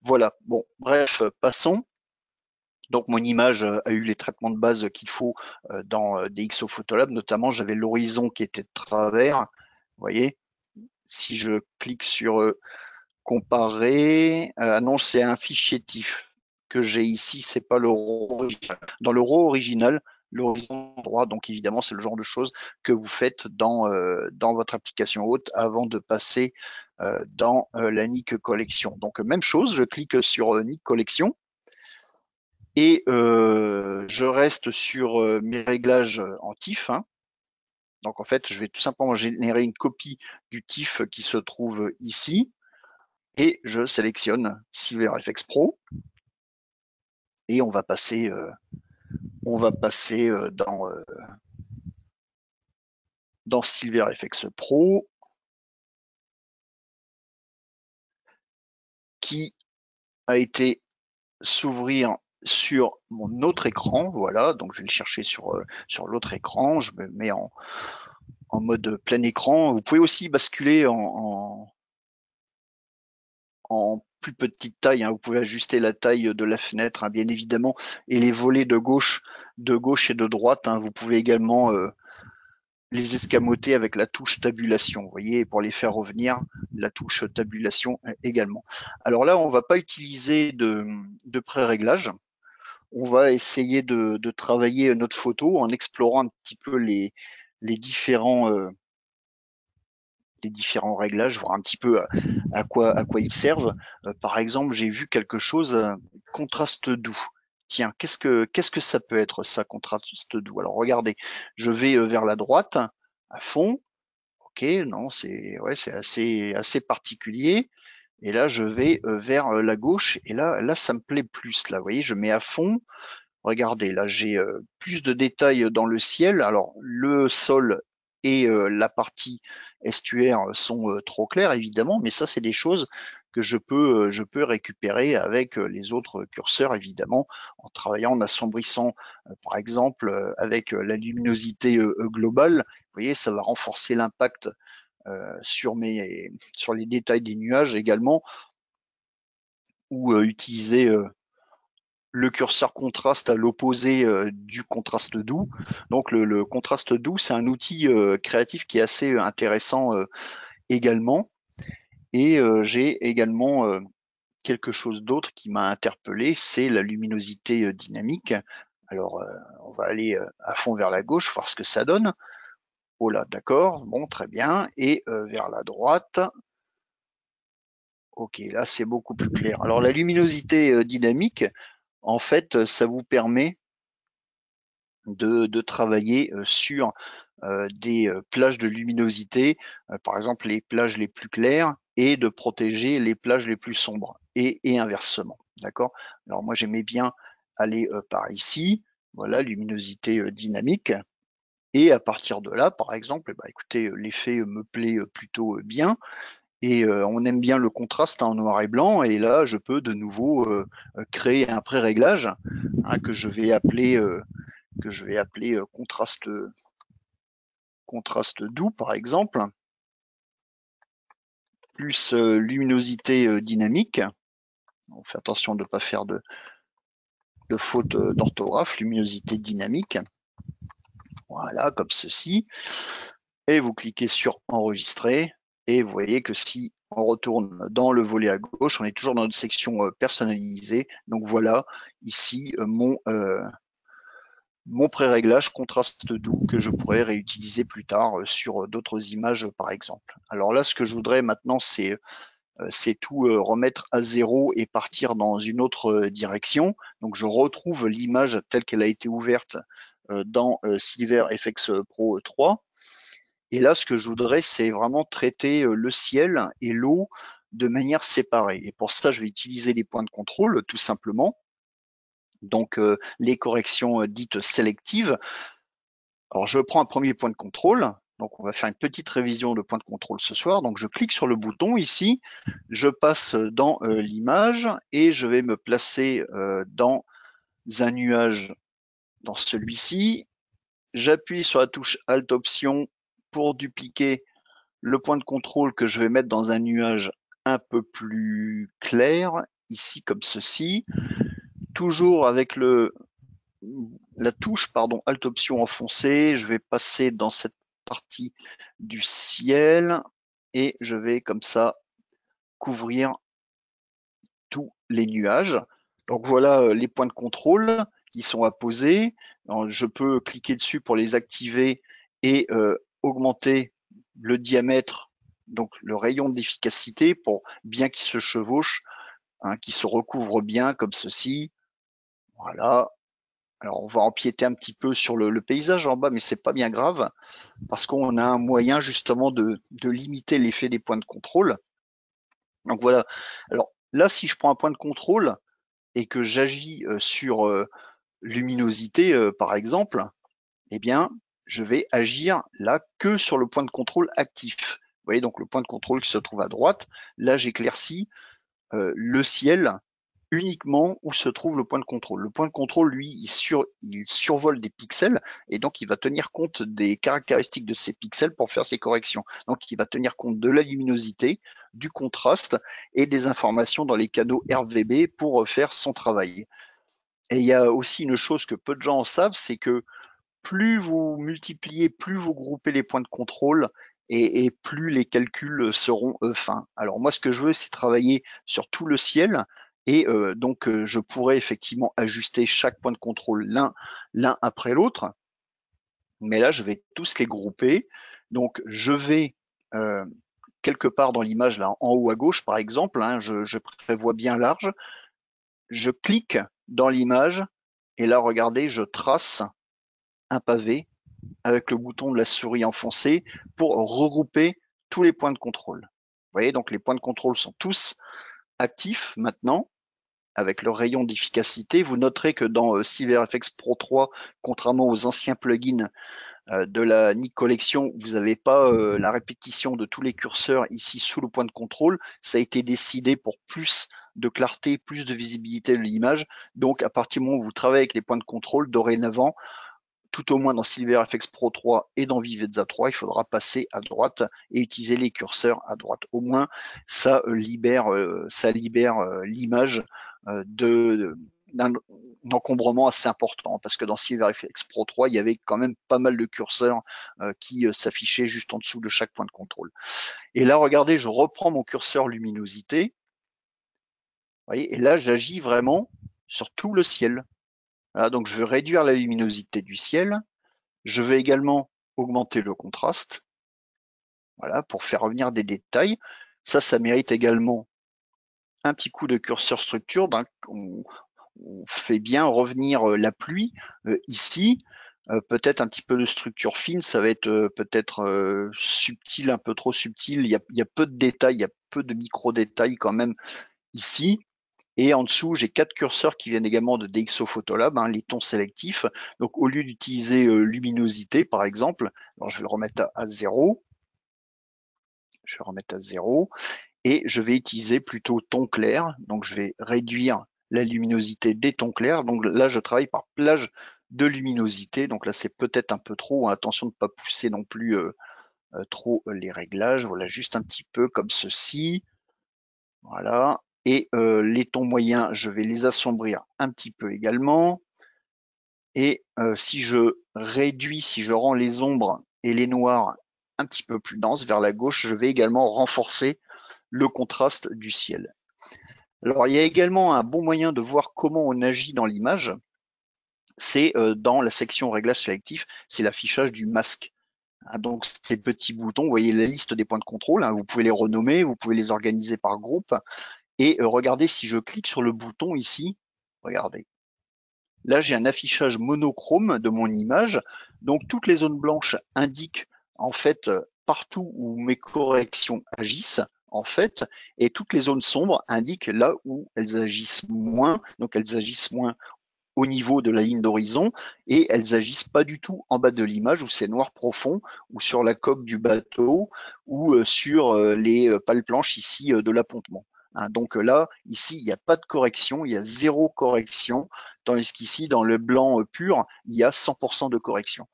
Voilà. Bon, bref, passons. Donc mon image a eu les traitements de base qu'il faut dans DxO Photolab, notamment j'avais l'horizon qui était de travers. Vous voyez, si je clique sur comparer, non, c'est un fichier TIFF que j'ai ici, c'est pas le RAW original. Dans le RAW original, l'horizon droit, donc évidemment c'est le genre de choses que vous faites dans votre application haute avant de passer dans la Nik Collection. Donc même chose, je clique sur Nik Collection. Et je reste sur mes réglages en TIFF. Hein. Donc en fait, je vais tout simplement générer une copie du TIFF qui se trouve ici. Et je sélectionne Silver Efex Pro. Et on va passer dans Silver Efex Pro. Qui a été s'ouvrir sur mon autre écran, voilà, donc je vais le chercher sur l'autre écran, je me mets en mode plein écran. Vous pouvez aussi basculer en plus petite taille, hein. Vous pouvez ajuster la taille de la fenêtre, hein, bien évidemment, et les volets de gauche et de droite, hein. Vous pouvez également les escamoter avec la touche tabulation, vous voyez, pour les faire revenir, la touche tabulation également. Alors là, on ne va pas utiliser de pré-réglage. On va essayer de travailler notre photo en explorant un petit peu les différents réglages, voir un petit peu à quoi ils servent. Par exemple, j'ai vu quelque chose, contraste doux. Tiens, qu'est-ce que ça peut être, ça, contraste doux? Alors regardez, je vais vers la droite, à fond. Ok, non, c'est assez particulier. Et là, je vais vers la gauche. Et là, ça me plaît plus. Là, vous voyez, je mets à fond. Regardez, là, j'ai plus de détails dans le ciel. Alors, le sol et la partie estuaire sont trop clairs, évidemment. Mais ça, c'est des choses que je peux récupérer avec les autres curseurs, évidemment, en travaillant, en assombrissant, par exemple, avec la luminosité globale. Vous voyez, ça va renforcer l'impact sur les détails des nuages également, ou utiliser le curseur contraste à l'opposé du contraste doux. Donc le contraste doux, c'est un outil créatif qui est assez intéressant également. Et j'ai également quelque chose d'autre qui m'a interpellé, c'est la luminosité dynamique. Alors on va aller à fond vers la gauche, voir ce que ça donne. Oh là, d'accord, bon, très bien. Et vers la droite. Ok, là, c'est beaucoup plus clair. Alors, la luminosité dynamique, en fait, ça vous permet de travailler sur des plages de luminosité, par exemple, les plages les plus claires, et de protéger les plages les plus sombres, et inversement, d'accord? Alors, moi, j'aimais bien aller par ici. Voilà, luminosité dynamique. Et à partir de là, par exemple, bah, écoutez, l'effet me plaît plutôt bien. Et on aime bien le contraste en noir et blanc. Et là, je peux de nouveau créer un pré-réglage que je vais appeler, contraste doux, par exemple, plus luminosité dynamique. On fait attention de ne pas faire de faute d'orthographe, luminosité dynamique. Voilà, comme ceci. Et vous cliquez sur enregistrer. Et vous voyez que si on retourne dans le volet à gauche, on est toujours dans notre section personnalisée. Donc voilà, ici, mon pré-réglage contraste doux que je pourrais réutiliser plus tard sur d'autres images, par exemple. Alors là, ce que je voudrais maintenant, c'est tout remettre à zéro et partir dans une autre direction. Donc je retrouve l'image telle qu'elle a été ouverte dans Silver Efex Pro 3. Et là, ce que je voudrais, c'est vraiment traiter le ciel et l'eau de manière séparée. Et pour ça, je vais utiliser les points de contrôle, tout simplement. Donc, les corrections dites sélectives. Alors, je prends un premier point de contrôle. Donc, on va faire une petite révision de point de contrôle ce soir. Donc, je clique sur le bouton ici. Je passe dans l'image et je vais me placer dans un nuage. Dans celui-ci, j'appuie sur la touche Alt Option pour dupliquer le point de contrôle que je vais mettre dans un nuage un peu plus clair, ici comme ceci. Toujours avec la touche Alt Option enfoncée, je vais passer dans cette partie du ciel et je vais comme ça couvrir tous les nuages. Donc voilà les points de contrôle. Ils sont apposés. Je peux cliquer dessus pour les activer et augmenter le diamètre, donc le rayon d'efficacité pour bien qu'ils se chevauchent, qu'ils se recouvrent bien comme ceci. Voilà. Alors on va empiéter un petit peu sur le paysage en bas, mais c'est pas bien grave parce qu'on a un moyen justement de limiter l'effet des points de contrôle. Donc voilà. Alors là, si je prends un point de contrôle et que j'agis sur luminosité par exemple, eh bien je vais agir là que sur le point de contrôle actif. Vous voyez donc le point de contrôle qui se trouve à droite, là j'éclaircis le ciel uniquement où se trouve le point de contrôle. Le point de contrôle, lui, il survole des pixels et donc il va tenir compte des caractéristiques de ces pixels pour faire ses corrections. Donc il va tenir compte de la luminosité, du contraste et des informations dans les canaux RVB pour faire son travail. Et il y a aussi une chose que peu de gens en savent, c'est que plus vous multipliez, plus vous groupez les points de contrôle et plus les calculs seront fins. Alors moi, ce que je veux, c'est travailler sur tout le ciel et donc je pourrais effectivement ajuster chaque point de contrôle l'un après l'autre. mais là, je vais tous les grouper. Donc, je vais quelque part dans l'image, là, en haut à gauche, par exemple, hein, je prévois bien large. Je clique dans l'image et là, regardez, je trace un pavé avec le bouton de la souris enfoncé pour regrouper tous les points de contrôle. Vous voyez, donc les points de contrôle sont tous actifs maintenant. Avec le rayon d'efficacité, vous noterez que dans Silver Efex Pro 3, contrairement aux anciens plugins de la Nik Collection, vous n'avez pas la répétition de tous les curseurs ici sous le point de contrôle. Ça a été décidé pour plus de clarté, plus de visibilité de l'image. Donc, à partir du moment où vous travaillez avec les points de contrôle, dorénavant, tout au moins dans Silver Efex Pro 3 et dans Viveza 3, il faudra passer à droite et utiliser les curseurs à droite. Au moins, ça libère l'image d'un encombrement assez important, parce que dans Silver Efex Pro 3, il y avait quand même pas mal de curseurs qui s'affichaient juste en dessous de chaque point de contrôle. Et là, regardez, je reprends mon curseur luminosité. Vous voyez, et là, j'agis vraiment sur tout le ciel. Voilà, donc, je veux réduire la luminosité du ciel. Je vais également augmenter le contraste, voilà, pour faire revenir des détails. Ça, ça mérite également un petit coup de curseur structure, ben, on fait bien revenir la pluie ici, peut-être un petit peu de structure fine, ça va être peut-être subtil, un peu trop subtil, il y a peu de détails, il y a peu de micro-détails quand même ici. Et en dessous, j'ai 4 curseurs qui viennent également de DxO Photolab, hein, les tons sélectifs. Donc au lieu d'utiliser luminosité par exemple, alors je vais le remettre à 0, je vais remettre à 0. Et je vais utiliser plutôt ton clair, donc je vais réduire la luminosité des tons clairs. Donc là, je travaille par plage de luminosité, donc là, c'est peut-être un peu trop. Attention de ne pas pousser non plus trop les réglages. Voilà, juste un petit peu comme ceci. Voilà, et les tons moyens, je vais les assombrir un petit peu également. Et si je réduis, si je rends les ombres et les noirs un petit peu plus denses vers la gauche, je vais également renforcer le contraste du ciel. Alors, il y a également un bon moyen de voir comment on agit dans l'image, c'est dans la section réglages sélectifs, c'est l'affichage du masque. Donc, ces petits boutons, vous voyez la liste des points de contrôle, hein, vous pouvez les renommer, vous pouvez les organiser par groupe. Et regardez, si je clique sur le bouton ici, regardez. Là, j'ai un affichage monochrome de mon image. Donc, toutes les zones blanches indiquent en fait partout où mes corrections agissent. En fait, et toutes les zones sombres indiquent là où elles agissent moins, donc elles agissent moins au niveau de la ligne d'horizon et elles agissent pas du tout en bas de l'image où c'est noir profond ou sur la coque du bateau ou sur les pales planches ici de l'appontement. Hein, donc là, ici, il n'y a pas de correction, il y a 0 correction, tandis qu'ici, dans le blanc pur, il y a 100% de correction.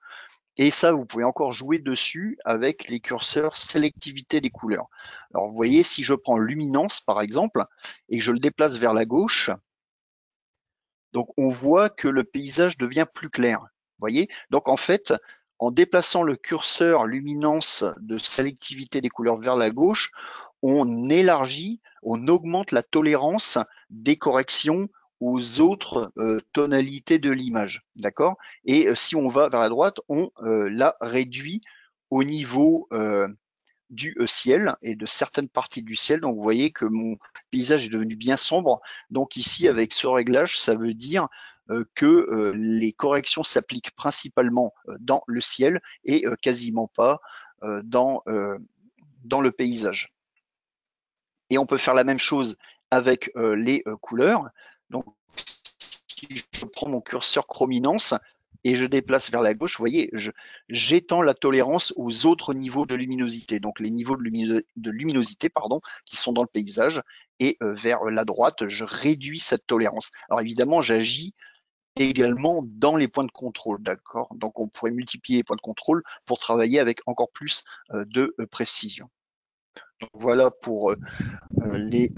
Et ça, vous pouvez encore jouer dessus avec les curseurs sélectivité des couleurs. Alors, vous voyez, si je prends luminance, par exemple, et que je le déplace vers la gauche, donc on voit que le paysage devient plus clair. Vous voyez? Donc, en fait, en déplaçant le curseur luminance de sélectivité des couleurs vers la gauche, on élargit, on augmente la tolérance des corrections aux autres tonalités de l'image, d'accord? Et si on va vers la droite, on la réduit au niveau du ciel et de certaines parties du ciel. Donc, vous voyez que mon paysage est devenu bien sombre. Donc ici, avec ce réglage, ça veut dire que les corrections s'appliquent principalement dans le ciel et quasiment pas dans le paysage. Et on peut faire la même chose avec les couleurs. Donc, si je prends mon curseur chrominance et je déplace vers la gauche, vous voyez, j'étends la tolérance aux autres niveaux de luminosité, donc les niveaux de luminosité pardon, qui sont dans le paysage, et vers la droite, je réduis cette tolérance. Alors évidemment, j'agis également dans les points de contrôle, d'accord? Donc, on pourrait multiplier les points de contrôle pour travailler avec encore plus de précision. Donc, voilà pour les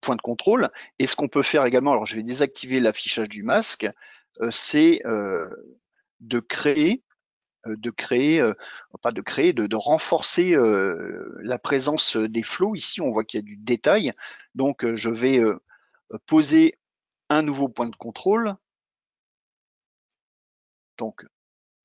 points de contrôle. Et ce qu'on peut faire également, alors je vais désactiver l'affichage du masque, c'est de renforcer la présence des flots. Ici, on voit qu'il y a du détail. Donc, je vais poser un nouveau point de contrôle. Donc,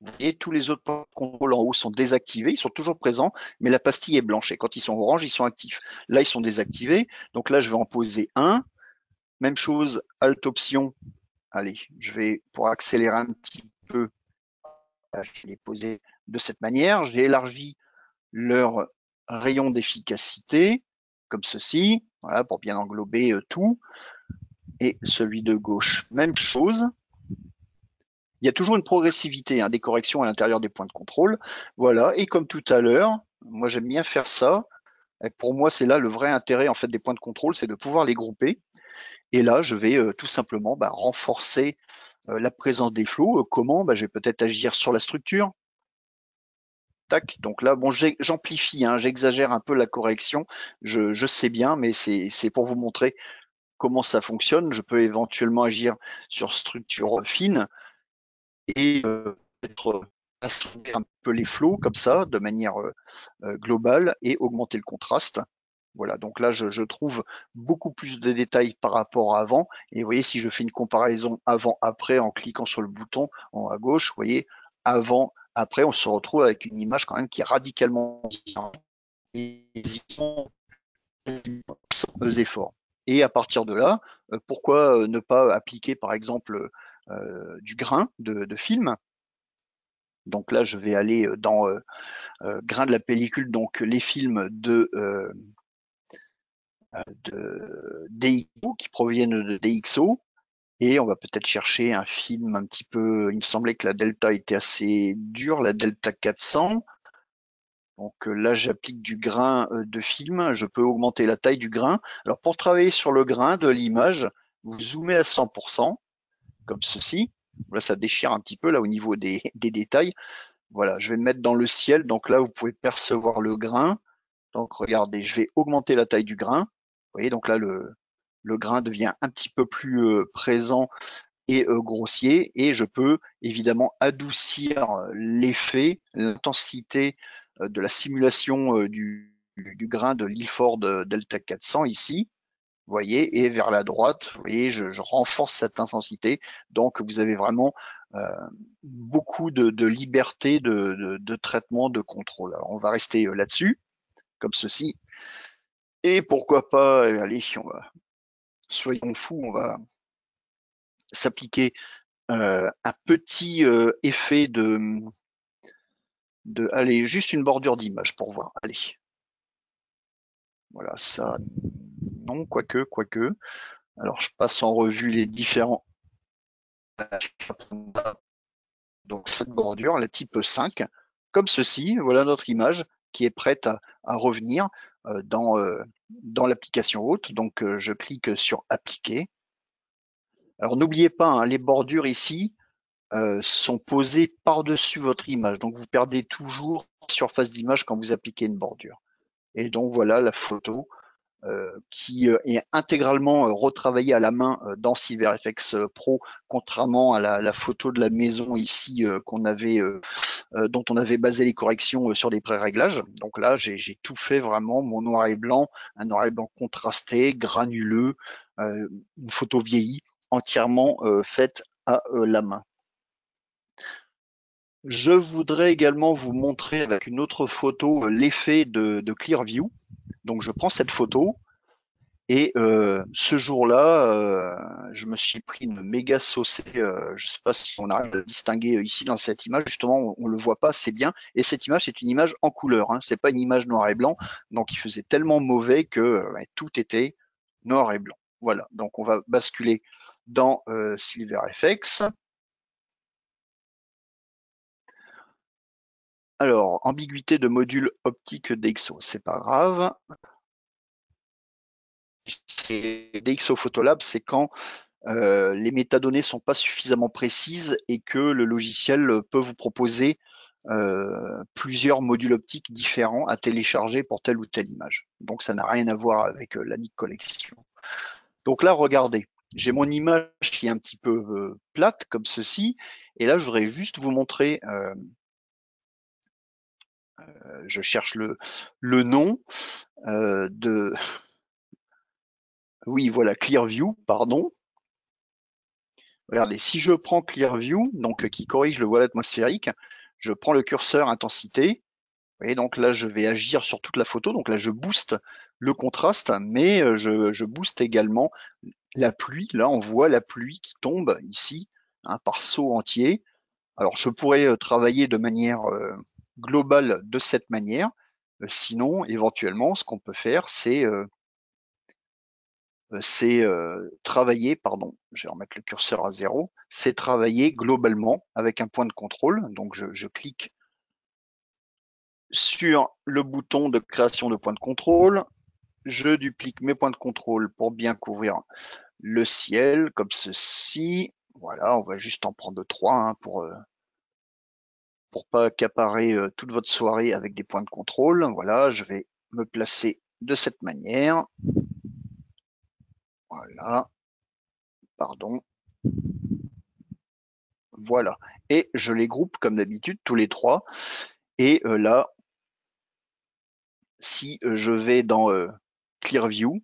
Vous voyez, tous les autres points de contrôle en haut sont désactivés, ils sont toujours présents, mais la pastille est blanche. Et quand ils sont orange, ils sont actifs. Là, ils sont désactivés. Donc là, je vais en poser un. Même chose, Alt Option. Allez, je vais, pour accélérer un petit peu, je l'ai posé de cette manière. J'ai élargi leur rayon d'efficacité, comme ceci, voilà, pour bien englober tout. Et celui de gauche, même chose. Il y a toujours une progressivité, hein, des corrections à l'intérieur des points de contrôle. Voilà, et comme tout à l'heure, moi j'aime bien faire ça. Et pour moi, c'est là le vrai intérêt en fait des points de contrôle, c'est de pouvoir les grouper. Et là, je vais tout simplement renforcer la présence des flots. Comment Je vais peut-être agir sur la structure. Tac. Donc là, bon, j'amplifie, hein, j'exagère un peu la correction. Je sais bien, mais c'est pour vous montrer comment ça fonctionne. Je peux éventuellement agir sur structure fine et peut-être assombrir un peu les flots comme ça, de manière globale, et augmenter le contraste. Voilà, donc là, je trouve beaucoup plus de détails par rapport à avant. Et vous voyez, si je fais une comparaison avant-après en cliquant sur le bouton en haut à gauche, vous voyez, avant-après, on se retrouve avec une image quand même qui est radicalement différente. Ils font des efforts. Et à partir de là, pourquoi ne pas appliquer, par exemple, du grain de film? Donc là, je vais aller dans grain de la pellicule, donc les films de DxO, qui proviennent de DxO, et on va peut-être chercher un film un petit peu, il me semblait que la Delta était assez dure, la Delta 400. Donc là, j'applique du grain de film, je peux augmenter la taille du grain. Alors pour travailler sur le grain de l'image, vous zoomez à 100%, comme ceci. Là, ça déchire un petit peu là au niveau des détails. Voilà, je vais me mettre dans le ciel, donc là, vous pouvez percevoir le grain. Donc regardez, je vais augmenter la taille du grain. Vous voyez, donc là, le grain devient un petit peu plus présent et grossier. Et je peux évidemment adoucir l'effet, l'intensité de la simulation du grain de l'Ilford Delta 400 ici. Vous voyez, et vers la droite, vous voyez, je renforce cette intensité. Donc, vous avez vraiment beaucoup de liberté de traitement, de contrôle. Alors, on va rester là-dessus, comme ceci. Et pourquoi pas, allez, on va, soyons fous, on va s'appliquer un petit effet de allez, juste une bordure d'image pour voir. Allez. Voilà, ça... Non, quoique. Alors, je passe en revue les différents. Donc, cette bordure, la type 5, comme ceci. Voilà notre image qui est prête à revenir dans l'application haute. Donc, je clique sur Appliquer. Alors, n'oubliez pas, hein, les bordures ici sont posées par-dessus votre image. Donc, vous perdez toujours surface d'image quand vous appliquez une bordure. Et donc, voilà la photo qui est intégralement retravaillé à la main dans Silver Efex Pro, contrairement à la photo de la maison ici dont on avait basé les corrections sur des pré-réglages. Donc là, j'ai tout fait vraiment, mon noir et blanc, un noir et blanc contrasté, granuleux, une photo vieillie, entièrement faite à la main. Je voudrais également vous montrer avec une autre photo l'effet de ClearView. Donc, je prends cette photo et ce jour-là, je me suis pris une méga saucée. Je ne sais pas si on arrive à le distinguer ici dans cette image. Justement, on ne le voit pas assez bien. Et cette image, c'est une image en couleur. Hein. Ce n'est pas une image noir et blanc. Donc, il faisait tellement mauvais que tout était noir et blanc. Voilà. Donc, on va basculer dans Silver Efex. Alors, ambiguïté de module optique DxO, c'est pas grave. DxO Photolab, c'est quand les métadonnées sont pas suffisamment précises et que le logiciel peut vous proposer plusieurs modules optiques différents à télécharger pour telle ou telle image. Donc, ça n'a rien à voir avec la Nik Collection. Donc là, regardez. J'ai mon image qui est un petit peu plate, comme ceci. Et là, je voudrais juste vous montrer... je cherche le nom de... Oui, voilà, ClearView, pardon. Regardez, si je prends ClearView, donc qui corrige le voile atmosphérique, je prends le curseur intensité. Vous voyez, donc là, je vais agir sur toute la photo. Donc là, je booste le contraste, mais je booste également la pluie. Là, on voit la pluie qui tombe ici, hein, par saut entier. Alors, je pourrais travailler de manière globale de cette manière. Sinon, éventuellement, ce qu'on peut faire, c'est travailler, pardon, je vais remettre le curseur à 0, c'est travailler globalement avec un point de contrôle. Donc, je clique sur le bouton de création de point de contrôle, je duplique mes points de contrôle pour bien couvrir le ciel, comme ceci. Voilà, on va juste en prendre 3 hein, pour pas accaparer toute votre soirée avec des points de contrôle. Voilà, je vais me placer de cette manière. Voilà, pardon. Voilà, et je les groupe comme d'habitude, tous les 3. Et là, si je vais dans ClearView,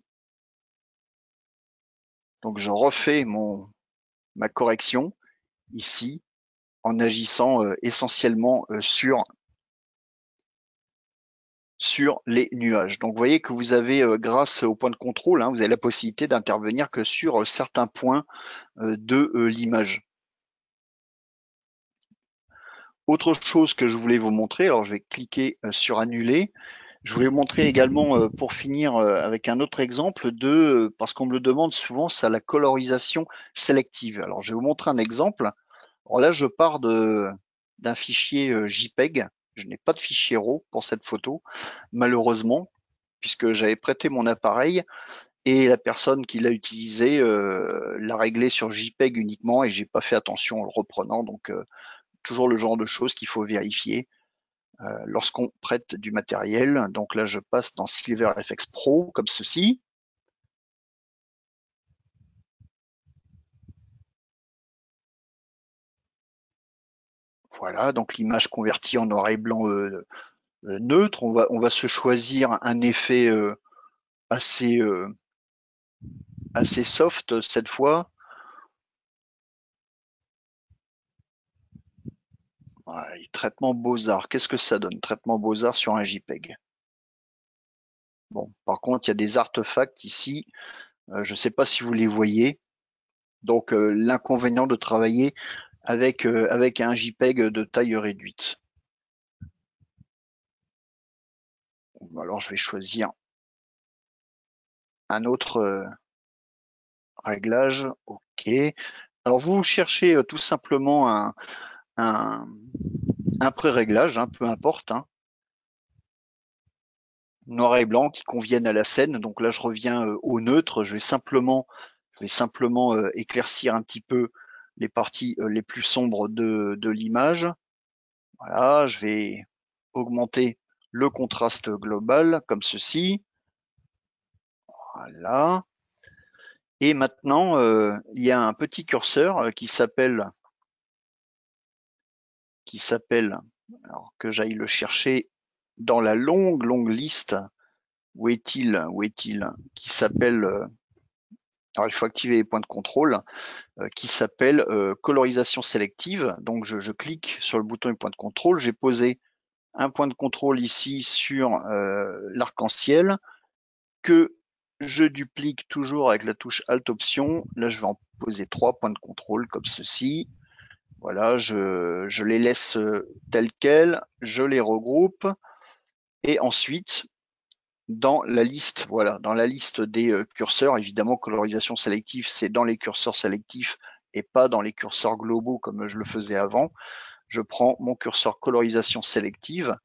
donc je refais ma correction ici en agissant essentiellement sur les nuages. Donc vous voyez que vous avez, grâce au point de contrôle, hein, vous avez la possibilité d'intervenir que sur certains points de l'image. Autre chose que je voulais vous montrer, alors je vais cliquer sur annuler. Je voulais vous montrer également, pour finir, avec un autre exemple parce qu'on me le demande souvent, c'est la colorisation sélective. Alors je vais vous montrer un exemple. Alors là, je pars d'un fichier JPEG. Je n'ai pas de fichier RAW pour cette photo, malheureusement, puisque j'avais prêté mon appareil et la personne qui l'a utilisé l'a réglé sur JPEG uniquement et j'ai pas fait attention en le reprenant. Donc toujours le genre de choses qu'il faut vérifier lorsqu'on prête du matériel. Donc là, je passe dans Silver Efex Pro, comme ceci. Voilà, donc l'image convertie en noir et blanc neutre. On va se choisir un effet assez soft cette fois. Ouais, traitement Beaux-Arts, qu'est-ce que ça donne, traitement Beaux-Arts sur un JPEG? Bon, par contre, il y a des artefacts ici, je ne sais pas si vous les voyez. Donc, l'inconvénient de travailler avec un JPEG de taille réduite. Bon, alors, je vais choisir un autre réglage. OK. Alors, vous cherchez tout simplement un pré-réglage, hein, peu importe, hein. Noir et blanc qui conviennent à la scène. Donc là, je reviens au neutre. Je vais simplement éclaircir un petit peu les parties les plus sombres de l'image. Voilà, je vais augmenter le contraste global comme ceci. Voilà. Et maintenant, il y a un petit curseur qui s'appelle, alors que j'aille le chercher dans la longue liste, où est-il, qui s'appelle, alors il faut activer les points de contrôle, qui s'appelle colorisation sélective. Donc je clique sur le bouton du point de contrôle, j'ai posé un point de contrôle ici sur l'arc-en-ciel, que je duplique toujours avec la touche Alt Option. Là je vais en poser 3 points de contrôle comme ceci. Voilà, je les laisse tels quels, je les regroupe et ensuite dans la liste, voilà, dans la liste des curseurs, évidemment colorisation sélective, c'est dans les curseurs sélectifs et pas dans les curseurs globaux comme je le faisais avant. Je prends mon curseur colorisation sélective,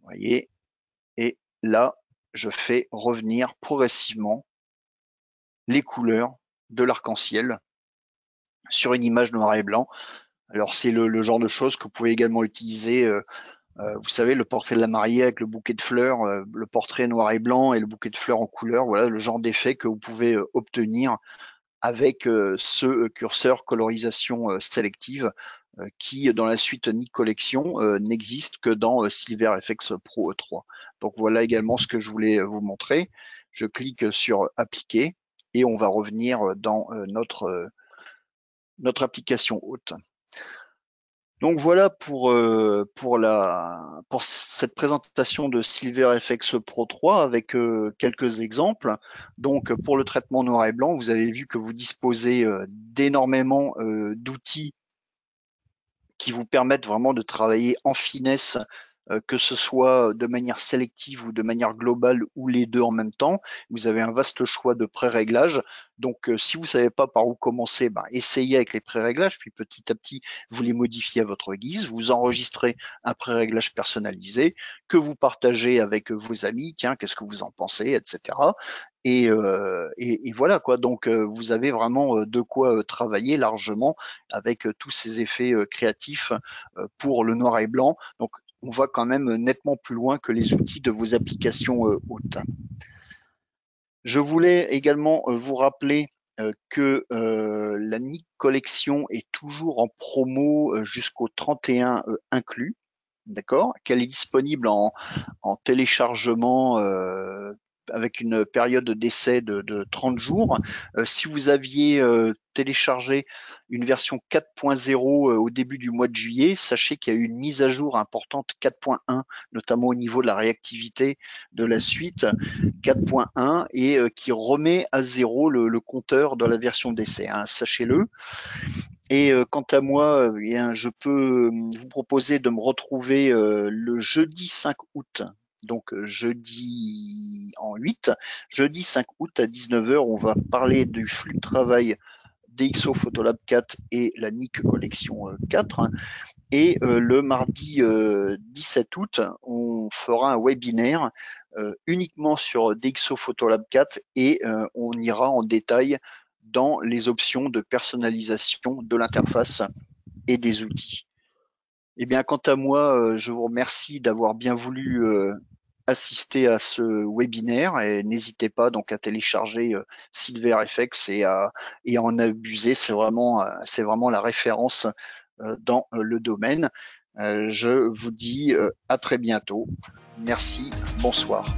vous voyez, et là je fais revenir progressivement les couleurs de l'arc-en-ciel sur une image noir et blanc. Alors c'est le genre de choses que vous pouvez également utiliser, vous savez, le portrait de la mariée avec le bouquet de fleurs, le portrait noir et blanc et le bouquet de fleurs en couleur, voilà le genre d'effet que vous pouvez obtenir avec ce curseur colorisation sélective qui, dans la suite Nik Collection, n'existe que dans Silver Efex Pro 3. Donc voilà également ce que je voulais vous montrer. Je clique sur Appliquer et on va revenir dans notre notre application haute. Donc voilà pour cette présentation de Silver Efex Pro 3 avec quelques exemples. Donc pour le traitement noir et blanc, vous avez vu que vous disposez d'énormément d'outils qui vous permettent vraiment de travailler en finesse, que ce soit de manière sélective ou de manière globale ou les deux en même temps. Vous avez un vaste choix de pré-réglages. Donc, si vous ne savez pas par où commencer, ben, essayez avec les pré-réglages, puis petit à petit, vous les modifiez à votre guise. Vous enregistrez un pré-réglage personnalisé que vous partagez avec vos amis. Tiens, qu'est-ce que vous en pensez, etc. Et voilà quoi. Donc, vous avez vraiment de quoi travailler largement avec tous ces effets créatifs pour le noir et blanc. Donc, on va quand même nettement plus loin que les outils de vos applications hautes. Je voulais également vous rappeler que la Nik Collection est toujours en promo jusqu'au 31 inclus, d'accord, qu'elle est disponible en téléchargement avec une période d'essai de 30 jours. Si vous aviez téléchargé une version 4.0 au début du mois de juillet, sachez qu'il y a eu une mise à jour importante 4.1, notamment au niveau de la réactivité de la suite 4.1 et qui remet à zéro le compteur de la version d'essai, hein, sachez-le. Et quant à moi, je peux vous proposer de me retrouver le jeudi 5 août. Donc jeudi 5 août à 19h, on va parler du flux de travail DxO Photolab 4 et la Nik Collection 4. Et le mardi 17 août, on fera un webinaire uniquement sur DxO Photolab 4 et on ira en détail dans les options de personnalisation de l'interface et des outils. Eh bien, quant à moi, je vous remercie d'avoir bien voulu assister à ce webinaire et n'hésitez pas donc à télécharger Silver Efex et à en abuser. C'est vraiment la référence dans le domaine. Je vous dis à très bientôt. Merci, bonsoir.